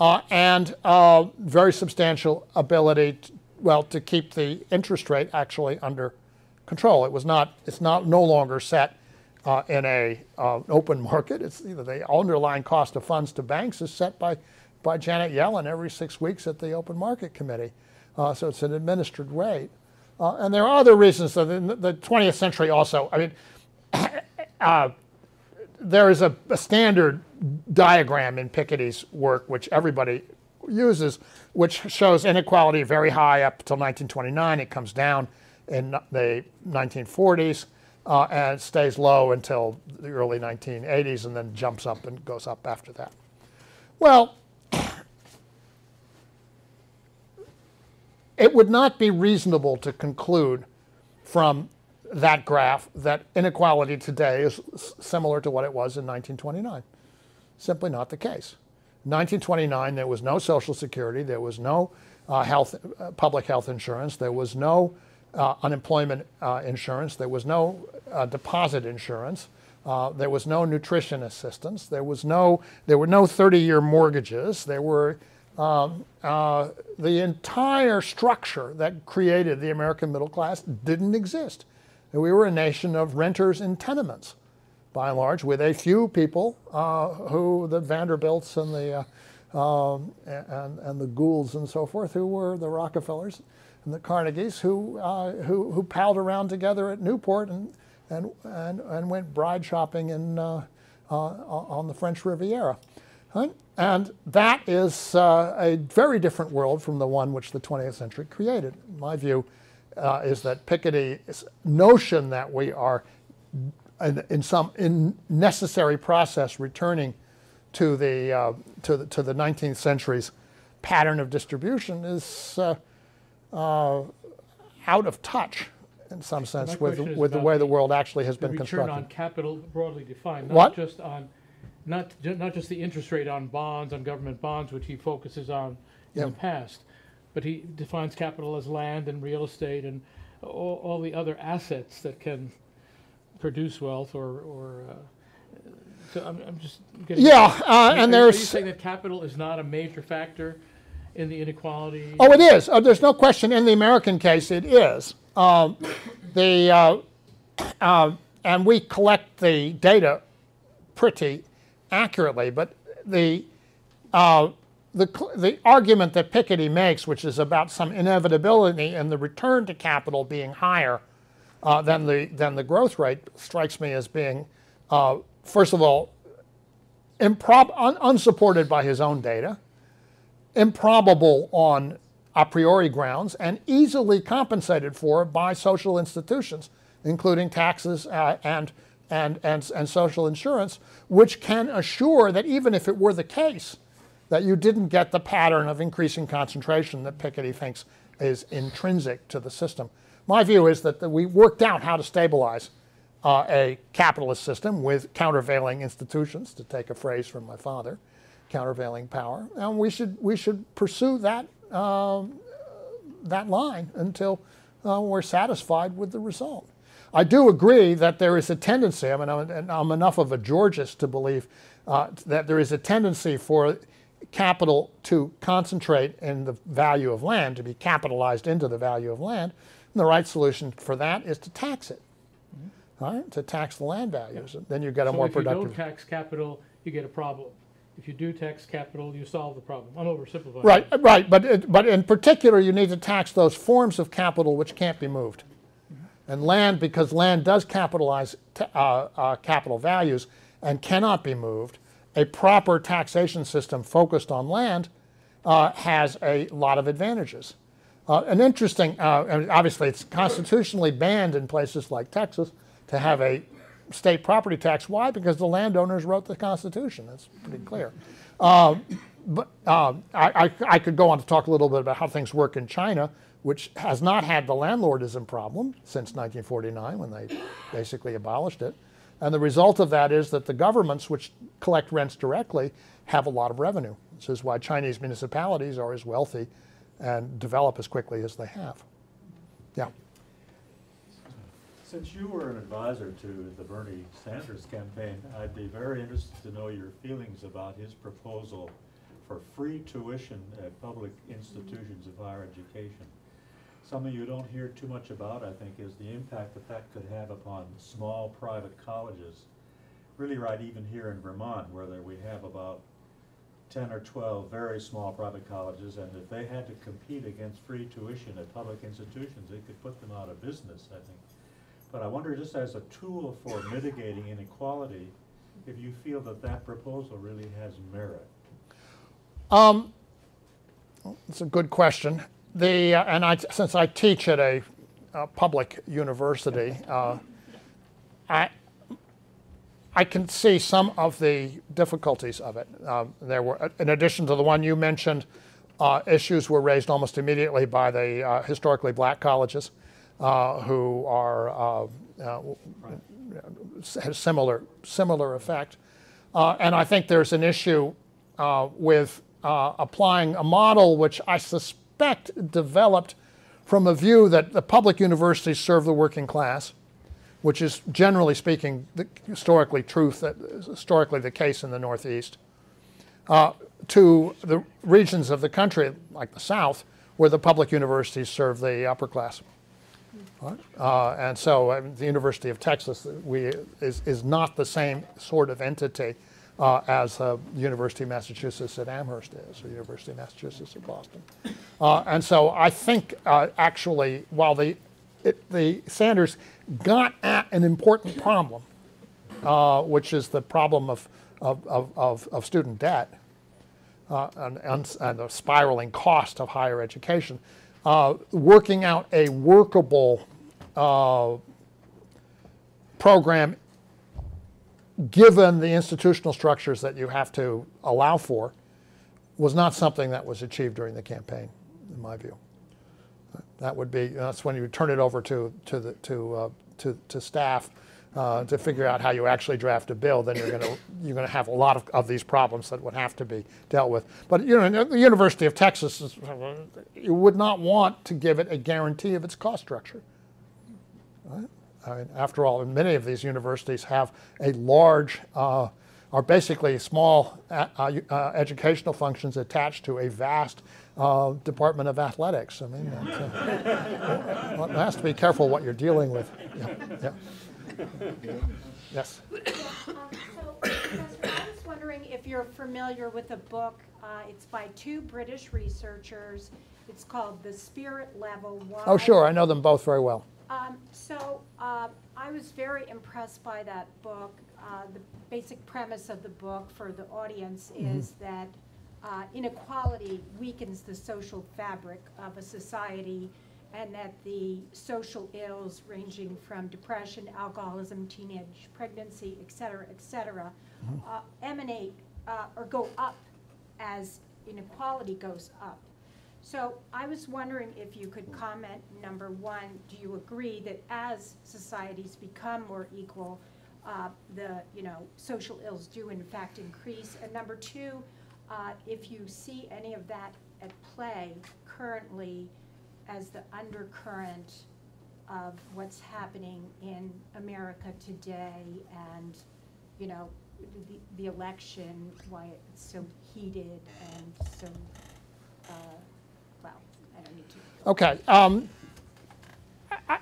uh, and uh, very substantial ability, to, well, to keep the interest rate actually under control. It was not, it's not no longer set Uh, in a uh, open market. It's either the underlying cost of funds to banks is set by, by Janet Yellen every six weeks at the Open Market Committee. Uh, so it's an administered rate. Uh, and there are other reasons that in the twentieth century also, I mean, uh, there is a, a standard diagram in Piketty's work, which everybody uses, which shows inequality very high up until nineteen twenty-nine. It comes down in the nineteen forties. Uh, and it stays low until the early nineteen eighties and then jumps up and goes up after that. Well, it would not be reasonable to conclude from that graph that inequality today is similar to what it was in nineteen twenty-nine. Simply not the case. In nineteen twenty-nine, there was no Social Security, there was no uh, health, uh, public health insurance, there was no Uh, unemployment uh, insurance, there was no uh, deposit insurance, uh, there was no nutrition assistance, there was no, there were no thirty-year mortgages, there were um, uh, the entire structure that created the American middle class didn't exist. And we were a nation of renters in tenements, by and large, with a few people uh, who the Vanderbilts and the uh, um, and and the Goulds and so forth, who were the Rockefellers and the Carnegies, who, uh, who, who palled around together at Newport and, and, and, and went bride shopping in, uh, uh, on the French Riviera. And that is uh, a very different world from the one which the twentieth century created. My view uh, is that Piketty's notion that we are in, in some in necessary process returning to the, uh, to the, to the nineteenth century's pattern of distribution is uh, Uh, out of touch, in some sense, with with the way the world actually has been constructed. Return on capital, broadly defined, not what? just on, not not just the interest rate on bonds, on government bonds, which he focuses on in yep. the past, but he defines capital as land and real estate and all, all the other assets that can produce wealth or or. Uh, so I'm, I'm just getting yeah, uh, and there's. Are you saying that capital is not a major factor in the inequality? Oh, it is. Oh, there's no question. In the American case, it is. Um, the uh, uh, and we collect the data pretty accurately. But the uh, the the argument that Piketty makes, which is about some inevitability and the return to capital being higher uh, than the than the growth rate, strikes me as being, uh, first of all, improb un unsupported by his own data, improbable on a priori grounds, and easily compensated for by social institutions, including taxes uh, and, and, and, and social insurance, which can assure that even if it were the case that you didn't get the pattern of increasing concentration that Piketty thinks is intrinsic to the system. My view is that we worked out how to stabilize uh, a capitalist system with countervailing institutions, to take a phrase from my father, countervailing power, and we should we should pursue that um, that line until uh, we're satisfied with the result. I do agree that there is a tendency. I mean, I'm, and I'm enough of a Georgist to believe uh, that there is a tendency for capital to concentrate in the value of land, to be capitalized into the value of land. And the right solution for that is to tax it, mm-hmm. all right? To tax the land values, yeah. Then you get a so more if productive. If you don't tax capital, you get a problem. If you do tax capital, you solve the problem. I'm oversimplifying. Right, right, but but in particular, you need to tax those forms of capital which can't be moved, mm-hmm. and land, because land does capitalize t uh, uh, capital values and cannot be moved. A proper taxation system focused on land uh, has a lot of advantages. Uh, an interesting, uh, and obviously, it's constitutionally banned in places like Texas to have a state property tax. Why? Because the landowners wrote the Constitution. That's pretty clear. Uh, But uh, I, I, I could go on to talk a little bit about how things work in China, which has not had the landlordism problem since nineteen forty-nine, when they basically abolished it. And the result of that is that the governments, which collect rents directly, have a lot of revenue. This is why Chinese municipalities are as wealthy and develop as quickly as they have. Yeah. Since you were an advisor to the Bernie Sanders campaign, I'd be very interested to know your feelings about his proposal for free tuition at public institutions of higher education. Something you don't hear too much about, I think, is the impact that that could have upon small private colleges. Really, right, even here in Vermont, where there we have about ten or twelve very small private colleges, and if they had to compete against free tuition at public institutions, it could put them out of business, I think. But I wonder, just as a tool for mitigating inequality, if you feel that that proposal really has merit. Um, well, that's a good question. The, uh, and I, since I teach at a, a public university, uh, I, I can see some of the difficulties of it. Uh, there were, in addition to the one you mentioned, uh, issues were raised almost immediately by the uh, historically black colleges, uh, who are uh, uh, has similar similar effect. Uh, and I think there's an issue uh, with uh, applying a model which I suspect developed from a view that the public universities serve the working class, which is, generally speaking, the historically truth, that is historically the case in the Northeast, uh, to the regions of the country, like the South, where the public universities serve the upper class. Uh, and so uh, the University of Texas we, is, is not the same sort of entity uh, as the uh, University of Massachusetts at Amherst is, or University of Massachusetts at Boston. Uh, and so I think, uh, actually, while the It, the Sanders got at an important problem, uh, which is the problem of, of, of, of student debt uh, and, and, and the spiraling cost of higher education. Uh, working out a workable uh, program, given the institutional structures that you have to allow for, was not something that was achieved during the campaign, in my view. That would be, that's when you turn it over to, to, the, to, uh, to, to staff uh, to figure out how you actually draft a bill. Then you're going you're to have a lot of, of these problems that would have to be dealt with. But you know, the University of Texas, is, you would not want to give it a guarantee of its cost structure. Right? I mean, after all, many of these universities have a large, uh, are basically small uh, uh, educational functions attached to a vast Uh, Department of Athletics. I mean, that's, uh, one has to be careful what you're dealing with. Yeah. Yeah. Yes? Um, so, Professor, I was wondering if you're familiar with a book. Uh, it's by two British researchers. It's called The Spirit Level. Why? Oh, sure. I know them both very well. Um, so, uh, I was very impressed by that book. Uh, the basic premise of the book for the audience mm-hmm. is that Uh, inequality weakens the social fabric of a society, and that the social ills ranging from depression, alcoholism, teenage pregnancy, et cetera, et cetera, uh, emanate uh, or go up as inequality goes up. So I was wondering if you could comment, number one, do you agree that as societies become more equal, uh, the you know social ills do in fact increase? And number two, Uh, if you see any of that at play currently as the undercurrent of what's happening in America today, and you know the, the election, why it's so heated and so uh, well, I don't need to. Okay. Um, I,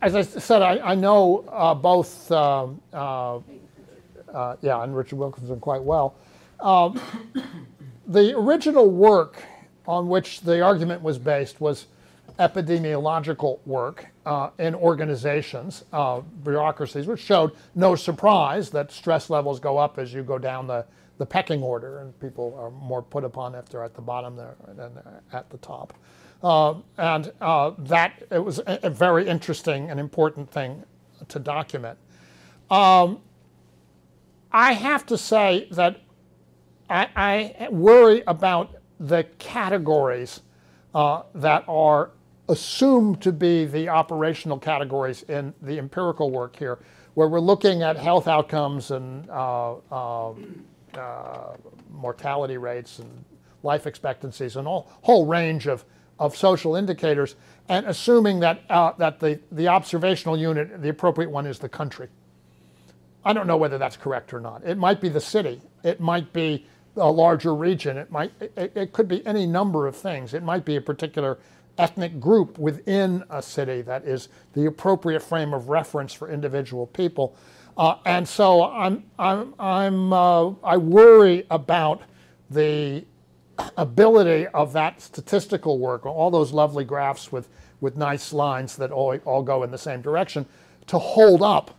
as I said, I, I know uh, both, um, uh, uh, yeah, and Richard Wilkinson quite well. Um, the original work on which the argument was based was epidemiological work uh, in organizations, uh, bureaucracies, which showed no surprise that stress levels go up as you go down the, the pecking order, and people are more put upon if they're at the bottom than at the top. Uh, and uh, that it was a, a very interesting and important thing to document. Um, I have to say that I, I worry about the categories uh, that are assumed to be the operational categories in the empirical work here, where we're looking at health outcomes and uh, uh, uh, mortality rates and life expectancies and all whole range of, of social indicators, and assuming that uh, that the, the observational unit, the appropriate one, is the country. I don't know whether that's correct or not. It might be the city. It might be a larger region. It might it, it could be any number of things. It might be a particular ethnic group within a city that is the appropriate frame of reference for individual people. Uh, and so I'm I'm I'm uh, I worry about the ability of that statistical work, all those lovely graphs with with nice lines that all all go in the same direction, to hold up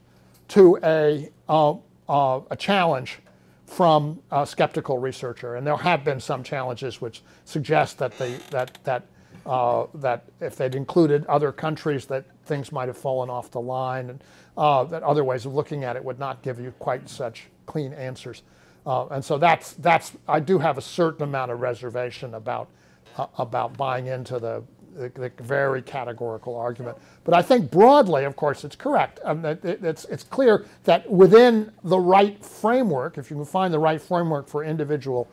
to a uh, uh, a challenge from a skeptical researcher. And there have been some challenges which suggest that the that that uh, that if they'd included other countries, that things might have fallen off the line, and uh, that other ways of looking at it would not give you quite such clean answers. Uh, and so that's that's I do have a certain amount of reservation about uh, about buying into the, the the very categorical argument. But I think broadly, of course, it's correct. Um, it, it's it's clear that within the right framework, if you can find the right framework for individual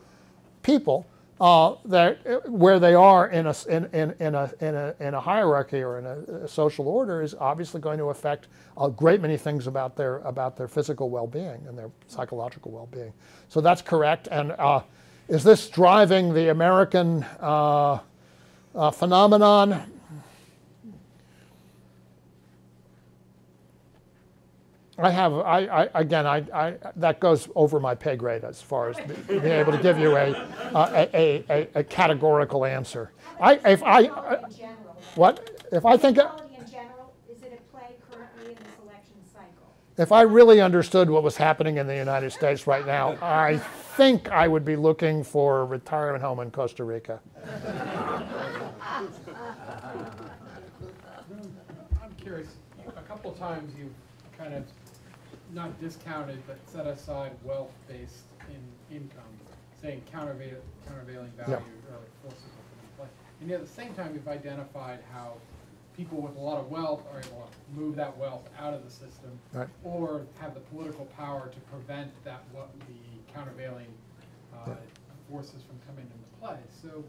people, uh, that where they are in a in in, in a in a in a hierarchy or in a, a social order is obviously going to affect a great many things about their about their physical well-being and their psychological well-being. So that's correct. And uh, is this driving the American uh, uh, phenomenon? I have I, I again I, I that goes over my pay grade as far as being able to give you a uh, a, a a categorical answer. I if I uh, what if I think uh, if I really understood what was happening in the United States right now, I think I would be looking for a retirement home in Costa Rica. I'm curious. A couple times you kind of not discounted, but set aside wealth-based in income, saying countervail countervailing value, yeah, or forces of play. And yet at the same time, you've identified how people with a lot of wealth are able to move that wealth out of the system, right, or have the political power to prevent that what the countervailing uh, yeah. forces from coming into play. So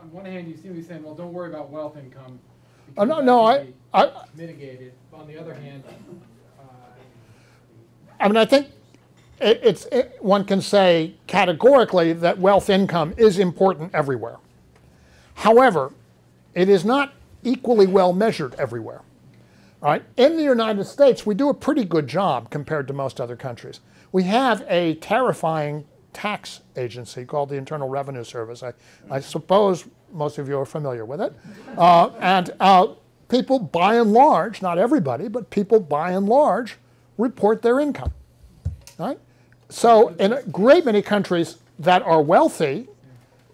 on one hand, you seem to be saying, well, don't worry about wealth income. Oh, no, no, I, I mitigated. On the other hand, uh, I mean, I think it, it's it, one can say categorically that wealth income is important everywhere. However, it is not equally well measured everywhere. All right, in the United States, we do a pretty good job compared to most other countries. We have a terrifying tax agency called the Internal Revenue Service. I, I suppose most of you are familiar with it. Uh, and uh, people, by and large, not everybody, but people, by and large, report their income. Right? So in a great many countries that are wealthy,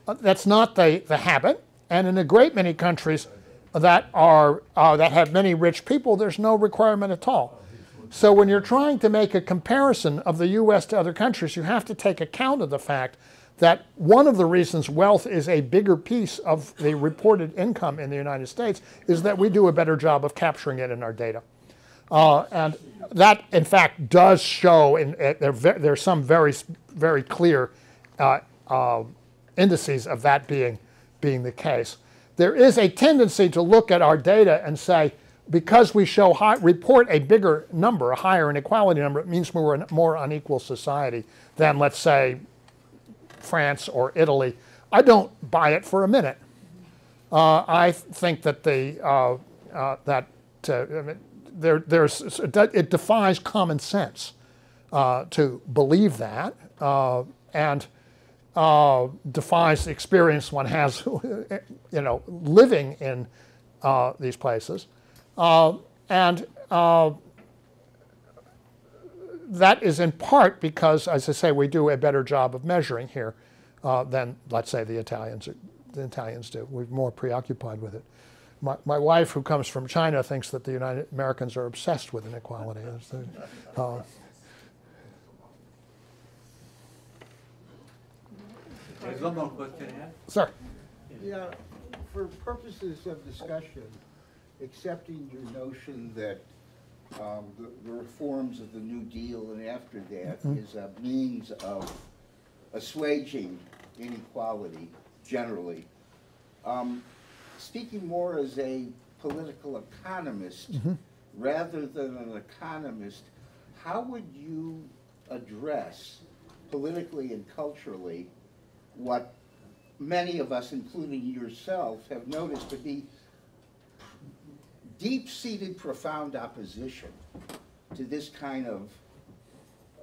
uh, that's not the, the habit. And in a great many countries that, are, uh, that have many rich people, there's no requirement at all. So when you're trying to make a comparison of the U S to other countries, you have to take account of the fact that one of the reasons wealth is a bigger piece of the reported income in the United States is that we do a better job of capturing it in our data. Uh, and that, in fact, does show, in, uh, there, there are some very, very clear uh, uh, indices of that being, being the case. There is a tendency to look at our data and say, because we show high, report a bigger number, a higher inequality number, it means we're a more unequal society than, let's say, France or Italy. I don't buy it for a minute. Uh, I think that the uh, uh, that uh, I mean, there there's it defies common sense uh, to believe that, uh, and uh, defies the experience one has, you know, living in uh, these places. Uh, and uh, that is in part because, as I say, we do a better job of measuring here uh, than, let's say, the Italians, the Italians do. We're more preoccupied with it. My, my wife, who comes from China, thinks that the United Americans are obsessed with inequality. Uh, There's one more question here. Sir. Yeah, for purposes of discussion, accepting your notion that um, the, the reforms of the New Deal and after that mm-hmm. is a means of assuaging inequality generally, um, speaking more as a political economist mm-hmm. rather than an economist, how would you address politically and culturally what many of us, including yourself, have noticed to be deep-seated, profound opposition to this kind of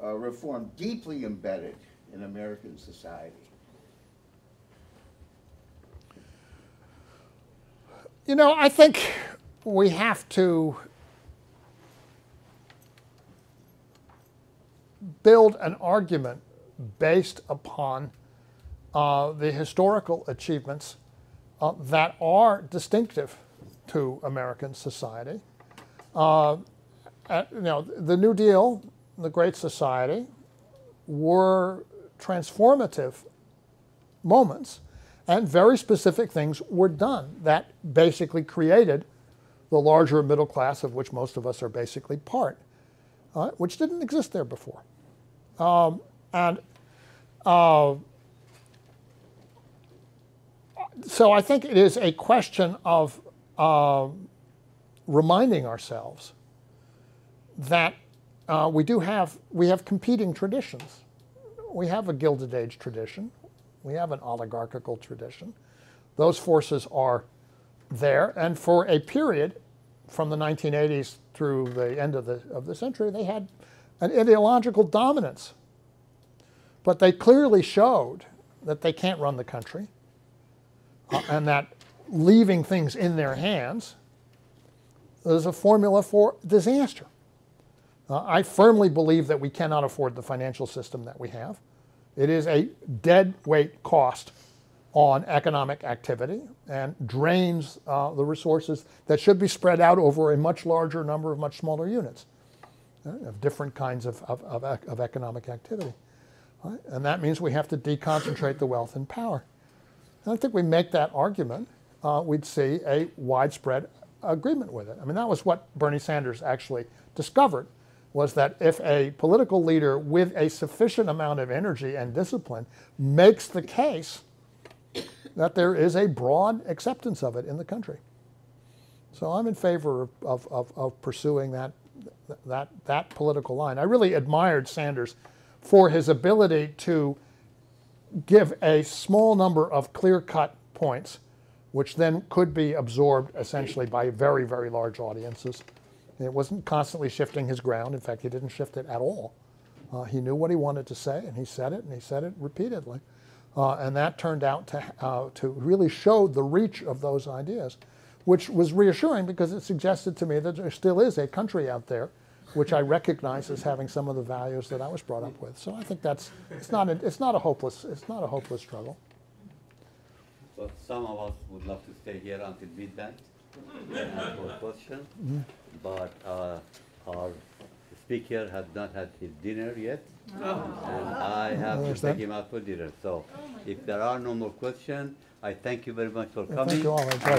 uh, reform deeply embedded in American society? You know, I think we have to build an argument based upon uh, the historical achievements uh, that are distinctive to American society. Uh, uh, you know, the New Deal, the Great Society, were transformative moments, and very specific things were done that basically created the larger middle class of which most of us are basically part, uh, which didn't exist there before. Um, and uh, so I think it is a question of uh, reminding ourselves that uh, we do have, we have competing traditions. We have a Gilded Age tradition. We have an oligarchical tradition. Those forces are there, and for a period from the nineteen eighties through the end of the, of the century, they had an ideological dominance, but they clearly showed that they can't run the country uh, and that leaving things in their hands is a formula for disaster. Uh, I firmly believe that we cannot afford the financial system that we have. It is a deadweight cost on economic activity and drains uh, the resources that should be spread out over a much larger number of much smaller units of different kinds of, of, of, of economic activity. Right? And that means we have to deconcentrate the wealth and power. And I think we make that argument, uh, we'd see a widespread agreement with it. I mean, that was what Bernie Sanders actually discovered, was that if a political leader with a sufficient amount of energy and discipline makes the case that there is a broad acceptance of it in the country. So I'm in favor of, of, of, of pursuing that That, that political line. I really admired Sanders for his ability to give a small number of clear-cut points, which then could be absorbed essentially by very, very large audiences. And it wasn't constantly shifting his ground. In fact, he didn't shift it at all. Uh, he knew what he wanted to say, and he said it, and he said it repeatedly. Uh, and that turned out to, uh, to really show the reach of those ideas, which was reassuring because it suggested to me that there still is a country out there which I recognize as having some of the values that I was brought up with. So I think that's, it's not a, it's not a hopeless, it's not a hopeless struggle. But some of us would love to stay here until midnight and ask for questions. Mm-hmm. But uh, our speaker has not had his dinner yet. Oh. And I have oh, to take that? him out for dinner. So oh if there are no more questions, I thank you very much for coming. Thank you all.